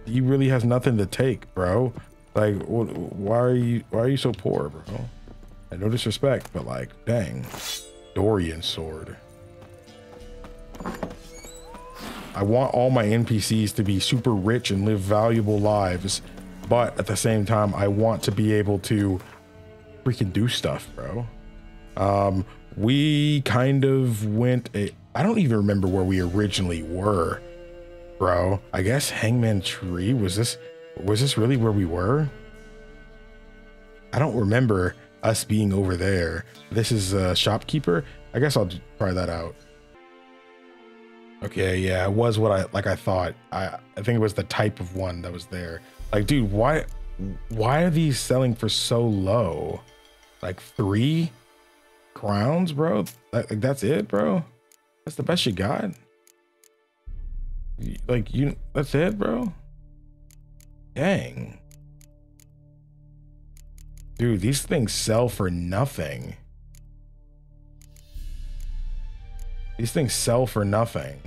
He really has nothing to take, bro. Like, why are you so poor, bro? And no disrespect, but like, dang, Dorian sword. I want all my NPCs to be super rich and live valuable lives, but at the same time, I want to be able to freaking do stuff, bro. We kind of went. I don't even remember where we originally were, bro. I guess Hangman Tree. Was this really where we were? I don't remember us being over there. This is a shopkeeper. I guess I'll try that out. Okay, yeah, it was what I thought. I think it was the type of one that was there. Like, dude, why are these selling for so low? Like 3 crowns, bro? Like, that's it, bro? That's the best you got? Like, you, that's it, bro? Dang. Dude, these things sell for nothing. These things sell for nothing.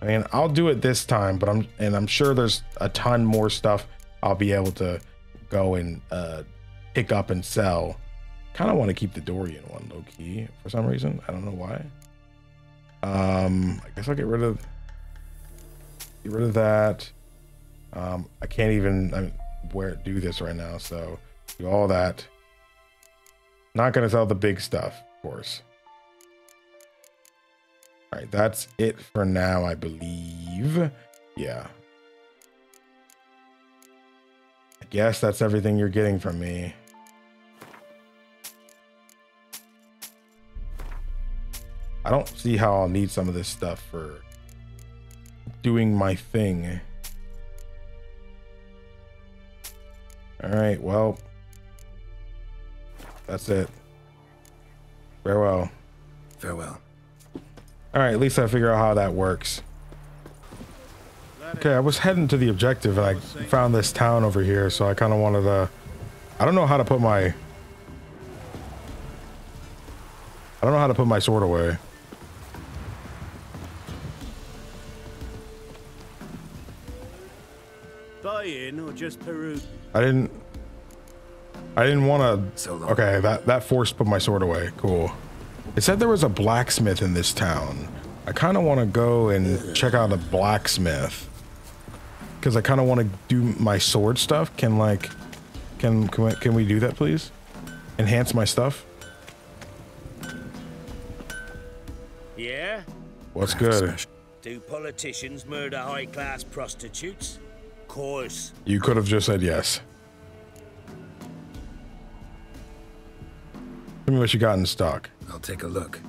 I mean, I'll do it this time, but I'm sure there's a ton more stuff I'll be able to go and pick up and sell. Kind of want to keep the Dorian one low key for some reason. I don't know why. I guess I'll get rid of that. I can't even do this right now, so do all that. Not gonna sell the big stuff, of course. All right, that's it for now, I believe. Yeah. I guess that's everything you're getting from me. I don't see how I'll need some of this stuff for doing my thing. All right, well, that's it. Farewell. Farewell. All right, at least I figure out how that works. Okay, I was heading to the objective and I found this town over here, so I kind of wanted to... I don't know how to put my sword away. Buy in or just peruse? I didn't want to... So long. Okay, that forced put my sword away. Cool. It said there was a blacksmith in this town. I kind of want to go and check out a blacksmith because I kind of want to do my sword stuff. Can we do that, please? Enhance my stuff. Yeah. What's good? Do politicians murder high-class prostitutes? Of course. You could have just said yes. Tell me what you got in stock. I'll take a look.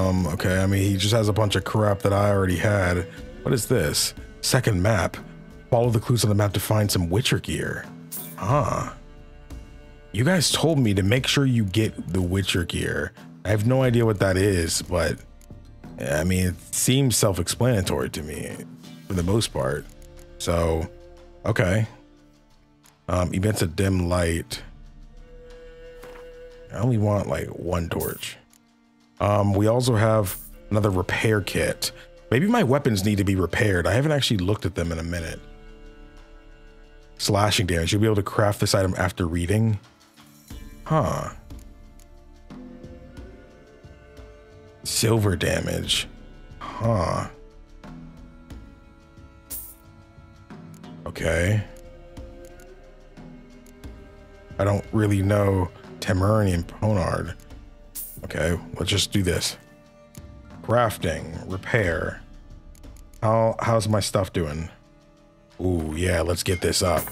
Okay, I mean, he just has a bunch of crap that I already had. What is this? Second map. Follow the clues on the map to find some Witcher gear. Ah. You guys told me to make sure you get the Witcher gear. I have no idea what that is, but I mean, it seems self-explanatory to me for the most part. So, okay. Events of dim light. I only want like one torch. We also have another repair kit. Maybe my weapons need to be repaired. I haven't actually looked at them in a minute. Slashing damage. You'll be able to craft this item after reading. Huh. Silver damage. Huh. Okay. I don't really know Temuranian Ponard. Okay, let's just do this. Crafting, repair. How's my stuff doing? Ooh, yeah, let's get this up.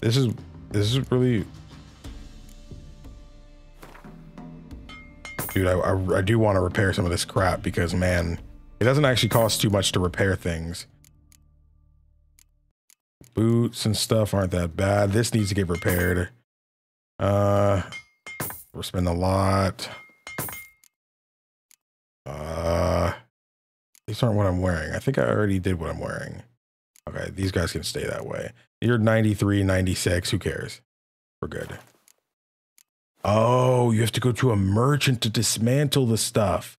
This is really... Dude, I do want to repair some of this crap because, man, it doesn't actually cost too much to repair things. Boots and stuff aren't that bad. This needs to get repaired. We're spending a lot. These aren't what I'm wearing. I think I already did what I'm wearing. Okay, these guys can stay that way. You're 93, 96. Who cares? We're good. Oh, you have to go to a merchant to dismantle the stuff.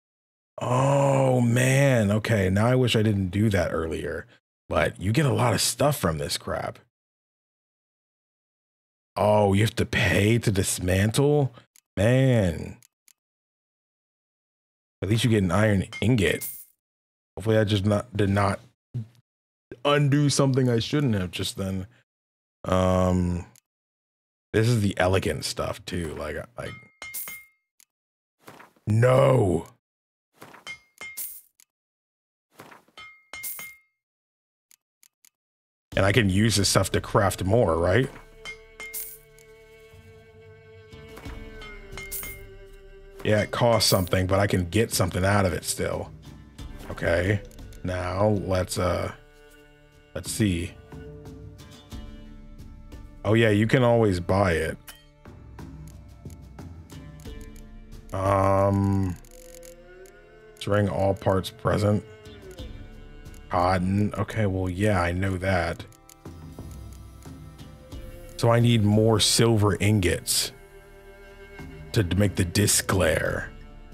Oh, man. Okay, now I wish I didn't do that earlier. But you get a lot of stuff from this crap. Oh, you have to pay to dismantle? Man. At least you get an iron ingot. Hopefully I just did not undo something I shouldn't have just then. This is the elegant stuff too. Like no. And I can use this stuff to craft more, right? Yeah, it costs something, but I can get something out of it still. Okay. Now let's see. Oh yeah, you can always buy it. String all parts present. Cotton. Okay, well yeah, I know that. So I need more silver ingots to make the disc glare.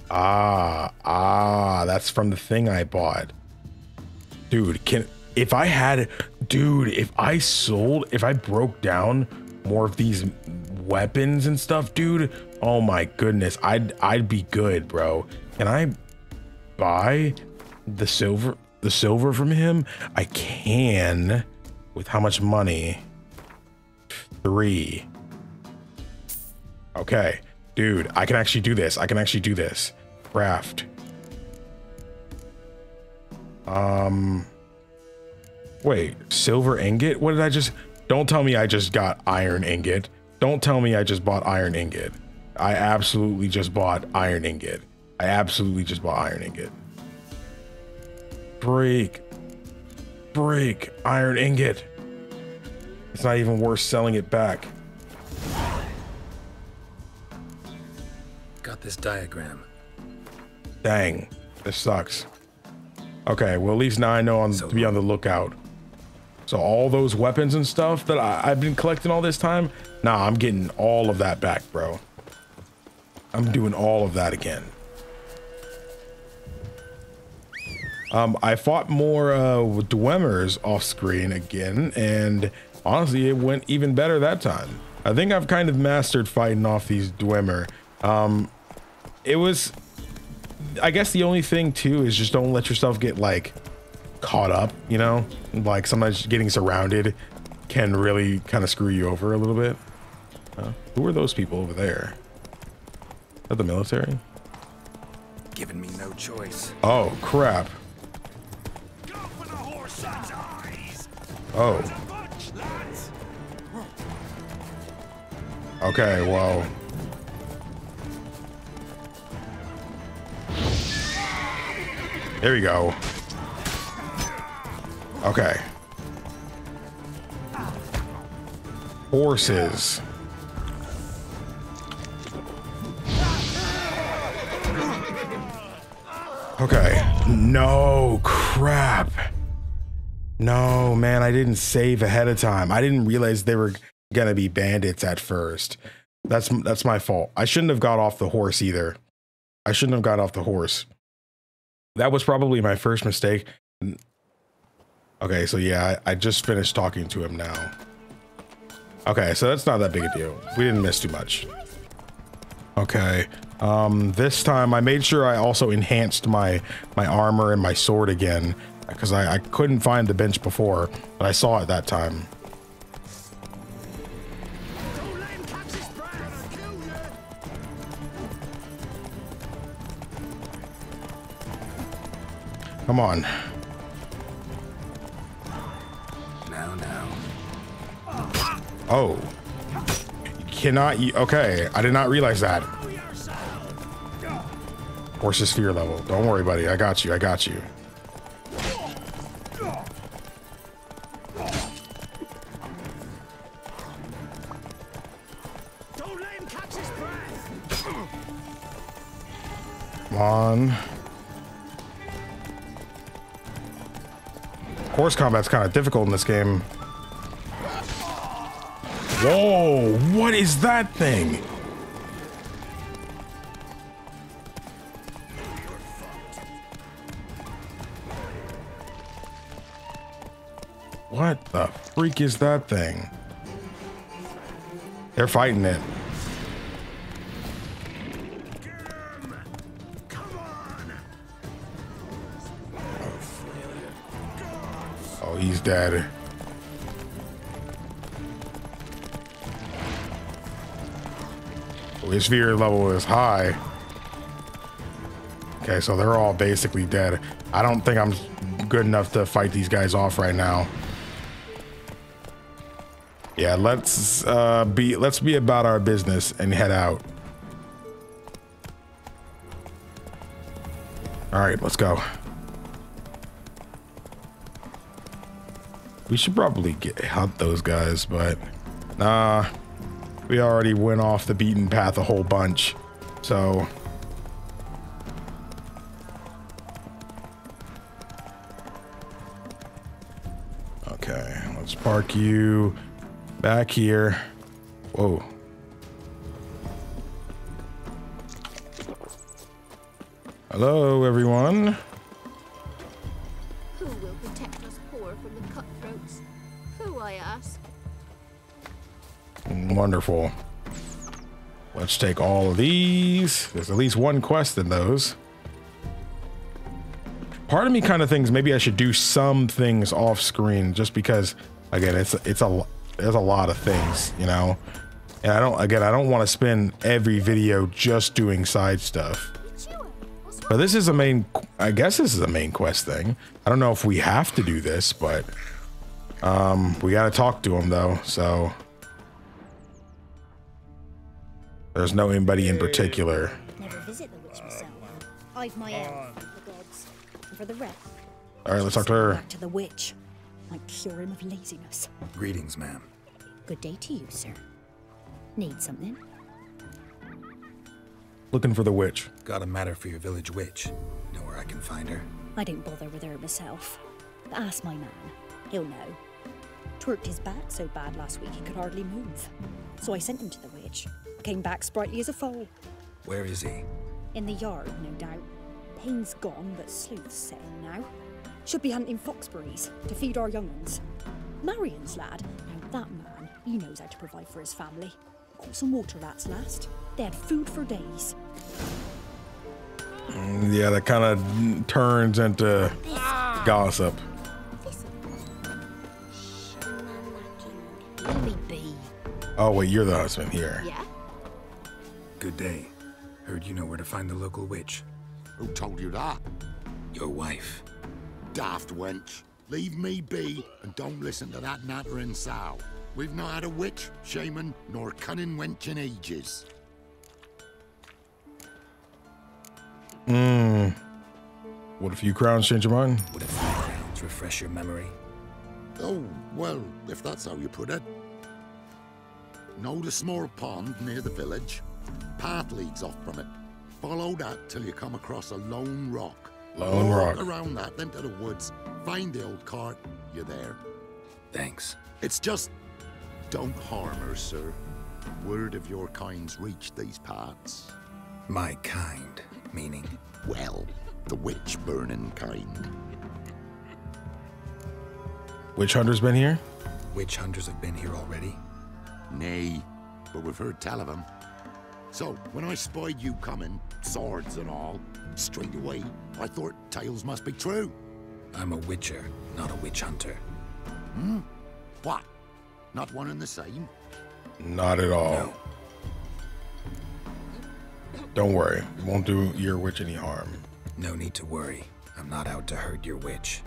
Ah, that's from the thing I bought. Dude, if I broke down more of these weapons and stuff, dude, oh my goodness, I'd be good, bro. Can I buy the silver from him? I can. With how much money? 3. Okay, dude, I can actually do this. I can actually do this. Craft. Wait, silver ingot? What did I just... Don't tell me I just got iron ingot. Don't tell me I just bought iron ingot. I absolutely just bought iron ingot. I absolutely just bought iron ingot. Break iron ingot. It's not even worth selling it back. Got this diagram. Dang, this sucks. Okay, well at least now I know to be on the lookout. So all those weapons and stuff that I've been collecting all this time, nah, I'm getting all of that back, bro. I'm doing all of that again. I fought more Dwemers off screen again, and honestly, it went even better that time. I think I've kind of mastered fighting off these Dwemer. It was... I guess the only thing too is just don't let yourself get like caught up, you know, like sometimes getting surrounded can really kind of screw you over a little bit. Who are those people over there? Is that the military? Giving me no choice. Oh crap. Oh. Okay, well. There we go. Okay. Horses. Okay. No, crap. No, man, I didn't save ahead of time. I didn't realize they were gonna be bandits at first. That's my fault. I shouldn't have got off the horse either. I shouldn't have got off the horse. That was probably my first mistake. Okay, so yeah, I just finished talking to him now. Okay, so that's not that big a deal. We didn't miss too much. Okay, this time I made sure I also enhanced my armor and my sword again, because I couldn't find the bench before, but I saw it that time. Come on. Now. Oh. Okay, I did not realize that. Horse's fear level. Don't worry, buddy. I got you. I got you. Come on. Horse combat's kind of difficult in this game. Whoa, what is that thing? What the freak is that thing? They're fighting it. Come on. Oh, he's dead. His fear level is high. Okay, so they're all basically dead. I don't think I'm good enough to fight these guys off right now. Yeah, let's be about our business and head out. All right, let's go. We should probably hunt those guys, but nah. We already went off the beaten path a whole bunch, so. Okay, let's park you back here. Whoa. Hello, everyone. Who will protect us poor from the cutthroats? Who, I ask? Wonderful. Let's take all of these. There's at least one quest in those. Part of me kind of thinks maybe I should do some things off screen, just because, again, there's a lot of things, you know. And I don't want to spend every video just doing side stuff. But this is a main. I guess this is the main quest thing. I don't know if we have to do this, but we got to talk to him though, so. There's no anybody in particular. Never visit the witch myself. I've my elf, the gods, and for the rest. All right, let's talk to her. To the witch, might cure him of laziness. Greetings, ma'am. Good day to you, sir. Need something? Looking for the witch. Got a matter for your village witch. Know where I can find her? I didn't bother with her myself. But ask my man. He'll know. Twerked his back so bad last week he could hardly move. So I sent him to the witch. Came back sprightly as a foal. Where is he? In the yard, no doubt. Pain's gone, but sleuth's setting now. Should be hunting foxberries to feed our young'uns. Marion's lad, now that man, he knows how to provide for his family. Caught some water rats last. They had food for days. Yeah, that kind of turns into gossip. Oh wait, you're the husband here. Yeah. Good day. Heard you know where to find the local witch. Who told you that? Your wife. Daft wench. Leave me be and don't listen to that nattering sow. We've not had a witch, shaman, nor cunning wench in ages. What a few crowns change your mind? What a few crowns refresh your memory? Oh, well, if that's how you put it. Know the small pond near the village? Path leads off from it. Follow that till you come across a lone rock. Lone rock. Walk around that, then to the woods. Find the old cart. You're there. Thanks. It's just, don't harm her, sir. Word of your kind's reached these parts. My kind, meaning? Well, the witch-burning kind. Witch hunters been here? Witch hunters have been here already? Nay, but we've heard tell of them. So, when I spied you coming, swords and all, straight away, I thought tales must be true. I'm a witcher, not a witch hunter. Hmm? What? Not one and the same? Not at all. No. Don't worry, it won't do your witch any harm. No need to worry. I'm not out to hurt your witch.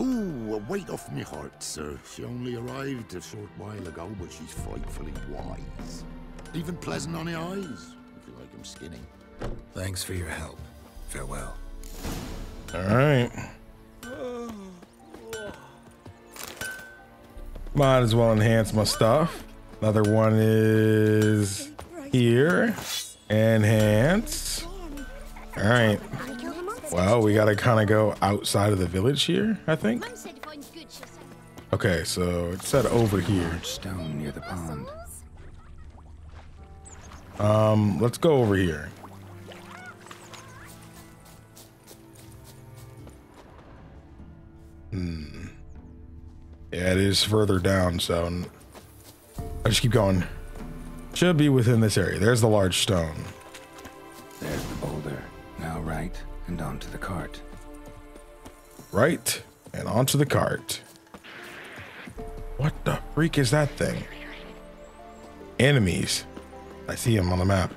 Ooh, a weight off me heart, sir. She only arrived a short while ago, but she's frightfully wise. Even pleasant on the eyes, if you like 'em skinning. Thanks for your help. Farewell. All right. Might as well enhance my stuff. Another one is here. Enhance. All right. Well, we gotta kind of go outside of the village here, I think. Okay, so it said over here. Stone near the pond. Let's go over here. Yeah, it is further down, so I just keep going. Should be within this area. There's the large stone. There's the boulder. Now right and onto the cart. Right and onto the cart. What the freak is that thing? Enemies. I see him on the map.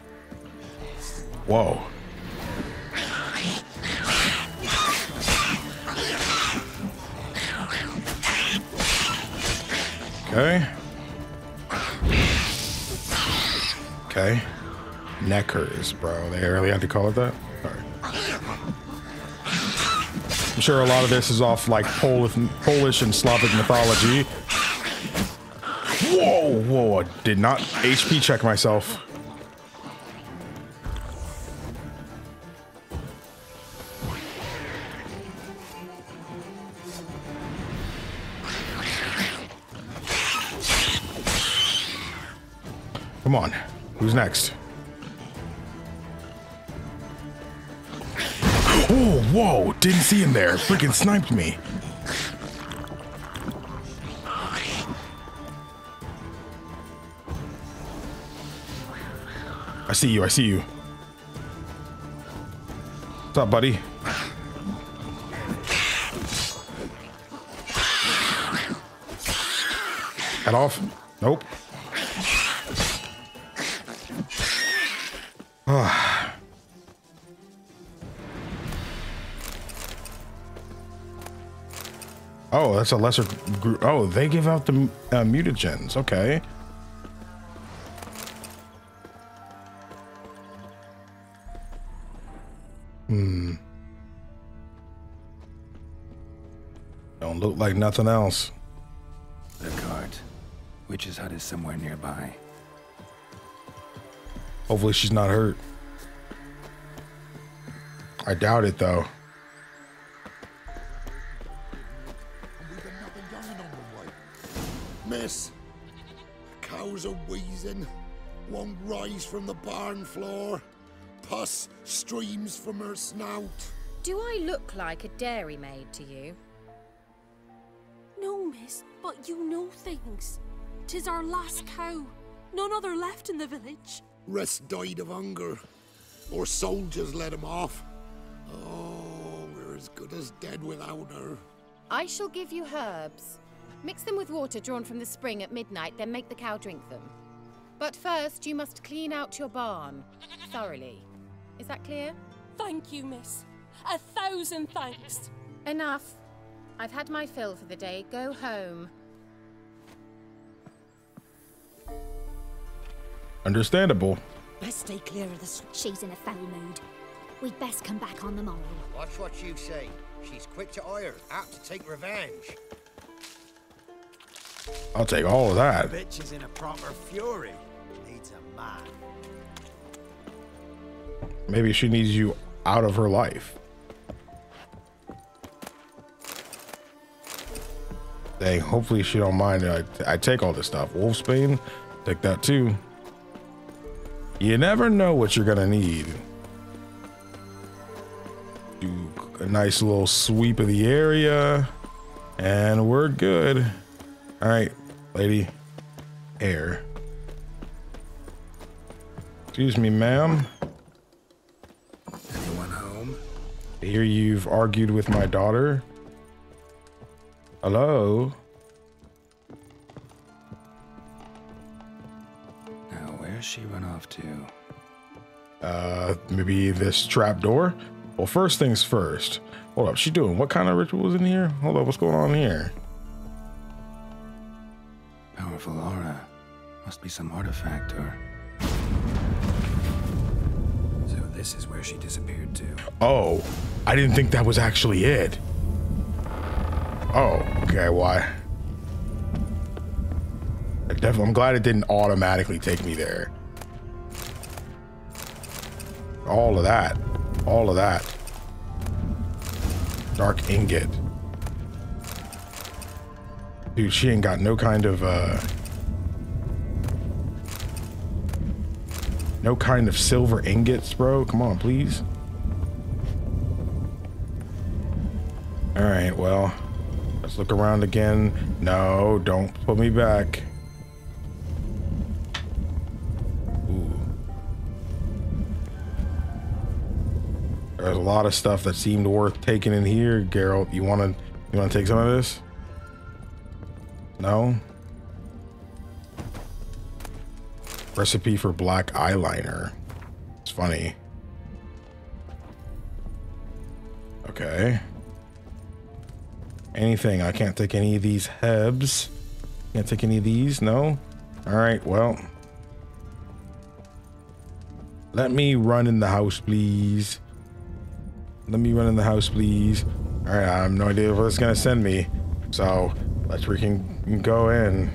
Whoa. Okay. Okay. Neckers, bro. They really had to call it that? Sorry. I'm sure a lot of this is off like Polish and Slavic mythology. Whoa, whoa, I did not HP check myself. Come on, who's next? Oh, whoa, didn't see him there. Freaking sniped me. I see you, I see you. What's up, buddy? Head off. Nope. Oh, that's a lesser group. Oh, they give out the mutagens. Okay. Hmm. Don't look like nothing else. The cart. Witch's hut is somewhere nearby. Hopefully she's not hurt. I doubt it, though. Miss, the cows are wheezing, won't rise from the barn floor, pus streams from her snout. Do I look like a dairymaid to you? No, miss, but you know things. 'Tis our last cow, none other left in the village. Rest died of hunger, or soldiers let him off. Oh, we're as good as dead without her. I shall give you herbs. Mix them with water drawn from the spring at midnight, then make the cow drink them. But first, you must clean out your barn thoroughly. Is that clear? Thank you, miss. 1,000 thanks. Enough. I've had my fill for the day. Go home. Understandable. Best stay clear of this. She's in a foul mood. We'd best come back on the morrow. Watch what you say. She's quick to ire, apt to take revenge. I'll take all of that. Bitch is in a proper fury. Needs a man. Maybe she needs you out of her life. Dang, hopefully she don't mind. I take all this stuff. Wolfsbane, take that too. You never know what you're gonna need. Do a nice little sweep of the area, and we're good. All right, lady. Air. Excuse me, ma'am. Anyone home? I hear you've argued with my daughter. Hello? Now, where's she run off to? Maybe this trap door? Well, first things first. Hold up, she doing what kind of ritual is in here? Hold up, what's going on here? Powerful aura. Must be some artifact or... So this is where she disappeared to. Oh, I didn't think that was actually it. Oh, okay, why? I'm glad it didn't automatically take me there. All of that. All of that. Dark ingot. Dude, she ain't got no kind of, silver ingots, bro. Come on, please. All right, well, Let's look around again. No, don't put me back. Ooh. There's a lot of stuff that seemed worth taking in here, Geralt. You wanna take some of this? No? Recipe for black eyeliner. It's funny. Okay. Anything. I can't take any of these hebs. Can't take any of these. No. All right. Well, let me run in the house, please. Let me run in the house, please. All right. I have no idea where it's going to send me. So let's freaking go in.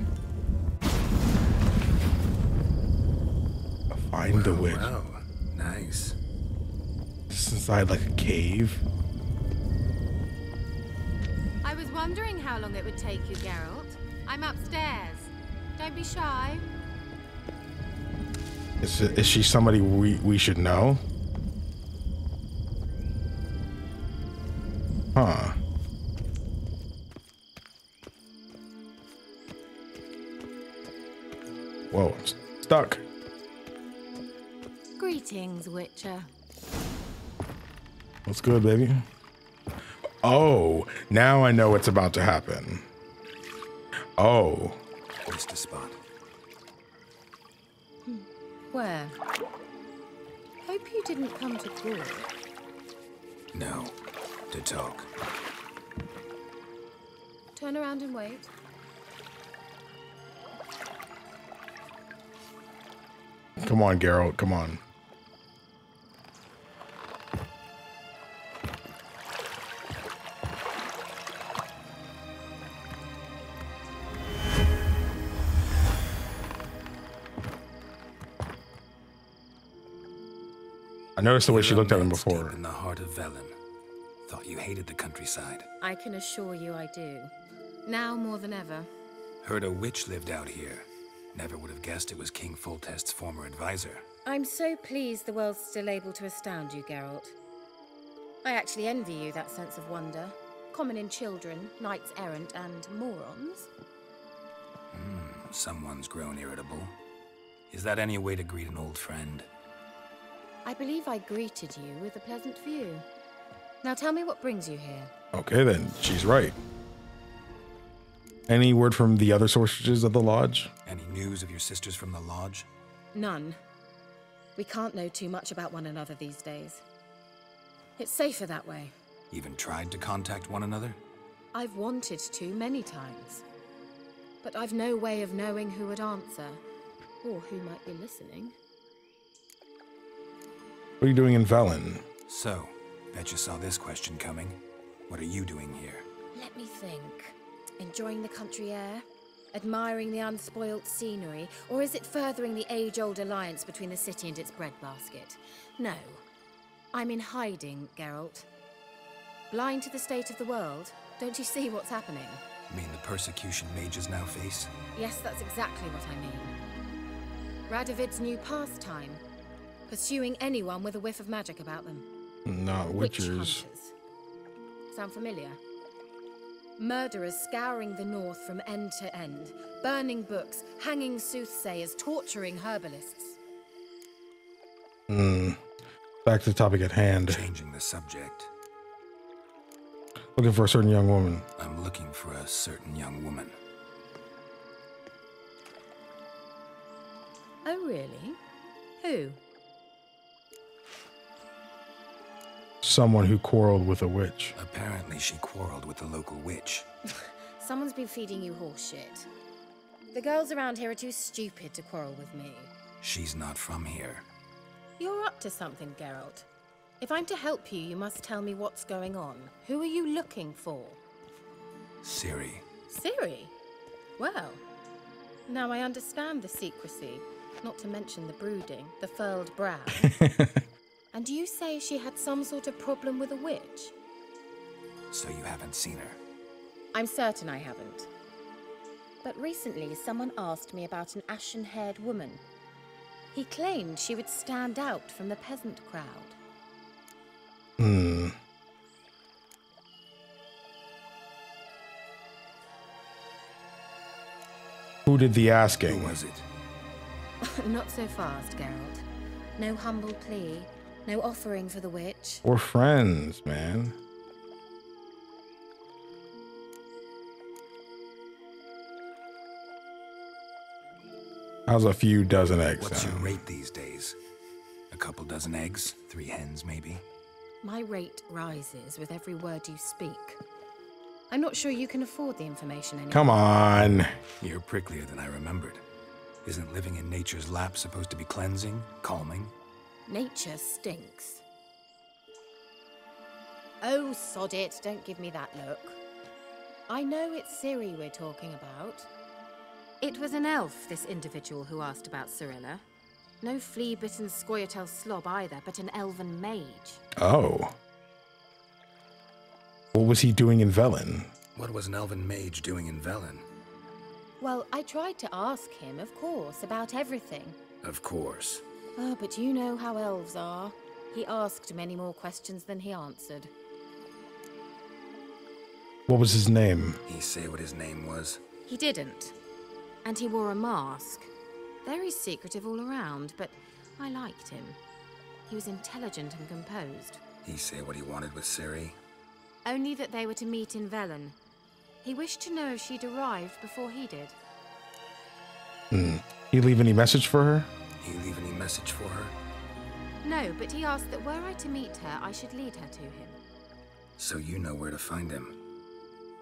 Find the witch. Wow. Nice. This is inside like a cave. Wondering how long it would take you, Geralt. I'm upstairs. Don't be shy. Is she somebody we should know? Huh. Whoa, I'm stuck. Greetings, Witcher. What's good, baby? Oh, now I know what's about to happen. Oh. Waste a spot. Where? Hope you didn't come to war. No, to talk. Turn around and wait. Come on, Geralt, come on. I noticed the way she looked at him before. In the heart of Velen. Thought you hated the countryside. I can assure you I do. Now more than ever. Heard a witch lived out here. Never would have guessed it was King Foltest's former advisor. I'm so pleased the world's still able to astound you, Geralt. I actually envy you that sense of wonder. Common in children, knights errant, and morons. Someone's grown irritable. Is that any way to greet an old friend? I believe I greeted you with a pleasant view. Now tell me what brings you here. Okay then, she's right. Any word from the other sorceresses of the lodge? Any news of your sisters from the lodge? None. We can't know too much about one another these days. It's safer that way. Even tried to contact one another? I've wanted to many times. But I've no way of knowing who would answer, or who might be listening. What are you doing in Velen? So, bet you saw this question coming. What are you doing here? Let me think. Enjoying the country air? Admiring the unspoilt scenery? Or is it furthering the age-old alliance between the city and its breadbasket? No. I'm in hiding, Geralt. Blind to the state of the world. Don't you see what's happening? You mean the persecution mages now face? Yes, that's exactly what I mean. Radovid's new pastime. Pursuing anyone with a whiff of magic about them. Not witchers. Sound familiar? Murderers scouring the north from end to end, burning books, hanging soothsayers, torturing herbalists. Back to the topic at hand. Changing the subject. Looking for a certain young woman. I'm looking for a certain young woman. Oh, really? Who? Someone who quarreled with a witch. Apparently she quarreled with the local witch. Someone's been feeding you horseshit. The girls around here are too stupid to quarrel with me. She's not from here. You're up to something, Geralt. If I'm to help you, you must tell me what's going on. Who are you looking for? Ciri. Ciri? Well, now I understand the secrecy, not to mention the brooding, the furled brow. And you say she had some sort of problem with a witch? So you haven't seen her? I'm certain I haven't. But recently, someone asked me about an ashen-haired woman. He claimed she would stand out from the peasant crowd. Who did the asking? Who was it? Not so fast, Geralt. No humble plea, no offering for the witch. We're friends, man. How's a few dozen eggs? What's your rate these days? A couple dozen eggs, 3 hens maybe? My rate rises with every word you speak. I'm not sure you can afford the information anymore. Come on. You're pricklier than I remembered. Isn't living in nature's lap supposed to be cleansing, calming? Nature stinks. Oh, sod it. Don't give me that look. I know it's Ciri we're talking about. It was an elf, this individual who asked about Cirilla. No flea-bitten scoia'tail slob either, but an elven mage. Oh. What was he doing in Velen? What was an elven mage doing in Velen? Well, I tried to ask him, of course, about everything. Of course. Oh, but you know how elves are. He asked many more questions than he answered. What was his name? He say what his name was? He didn't. And he wore a mask. Very secretive all around, but I liked him. He was intelligent and composed. He say what he wanted with Ciri? Only that they were to meet in Velen. He wished to know if she'd arrived before he did. Hmm. He leave any message for her? He leave any message for her? No, but he asked that were I to meet her, I should lead her to him. So you know where to find him?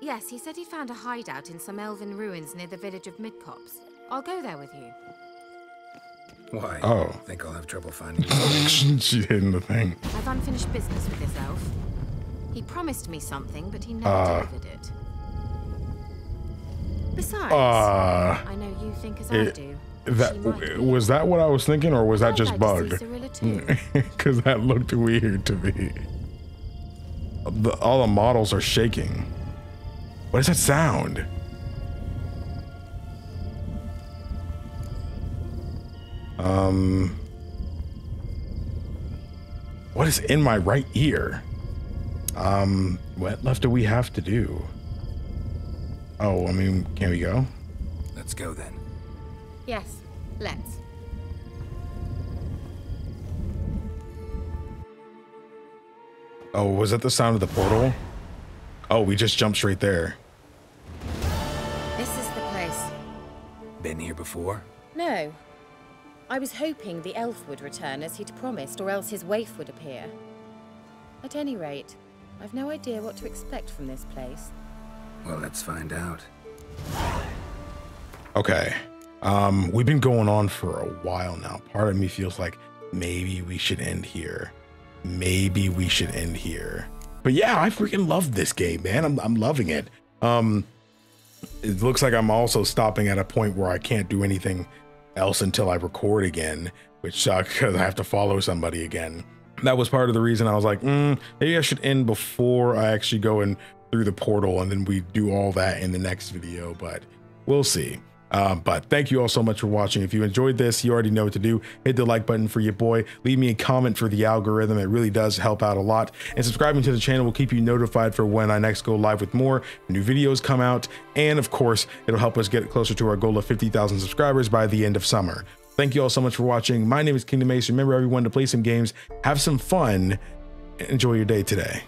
Yes, he said he found a hideout in some elven ruins near the village of Midcopse. I'll go there with you. Why? Oh. I think I'll have trouble finding you. She's hidden the thing. I've unfinished business with this elf. He promised me something, but he never delivered it. Besides, I know you think as I do. Was that what I was thinking, or was that just bugged? Because that looked weird to me. All the models are shaking. What is that sound? What is in my right ear? What left do we have to do? Oh, I mean, can we go? Let's go then. Yes, let's. Oh, was that the sound of the portal? Oh, we just jumped straight there. This is the place. Been here before? No. I was hoping the elf would return as he'd promised, or else his waif would appear. At any rate, I've no idea what to expect from this place. Well, let's find out. Okay. We've been going on for a while now. Part of me feels like maybe we should end here. Maybe we should end here. But yeah, I freaking love this game, man. I'm loving it. It looks like I'm also stopping at a point where I can't do anything else until I record again, which sucks because I have to follow somebody again. That was part of the reason I was like, maybe I should end before I actually go in through the portal, and then we do all that in the next video, but we'll see. But thank you all so much for watching. If you enjoyed this, you already know what to do. Hit the like button for your boy. Leave me a comment for the algorithm. It really does help out a lot. And subscribing to the channel will keep you notified for when I next go live with more new videos come out. And of course, it'll help us get closer to our goal of 50,000 subscribers by the end of summer. Thank you all so much for watching. My name is Kingdom Ace. Remember, everyone, to play some games, have some fun, and enjoy your day today.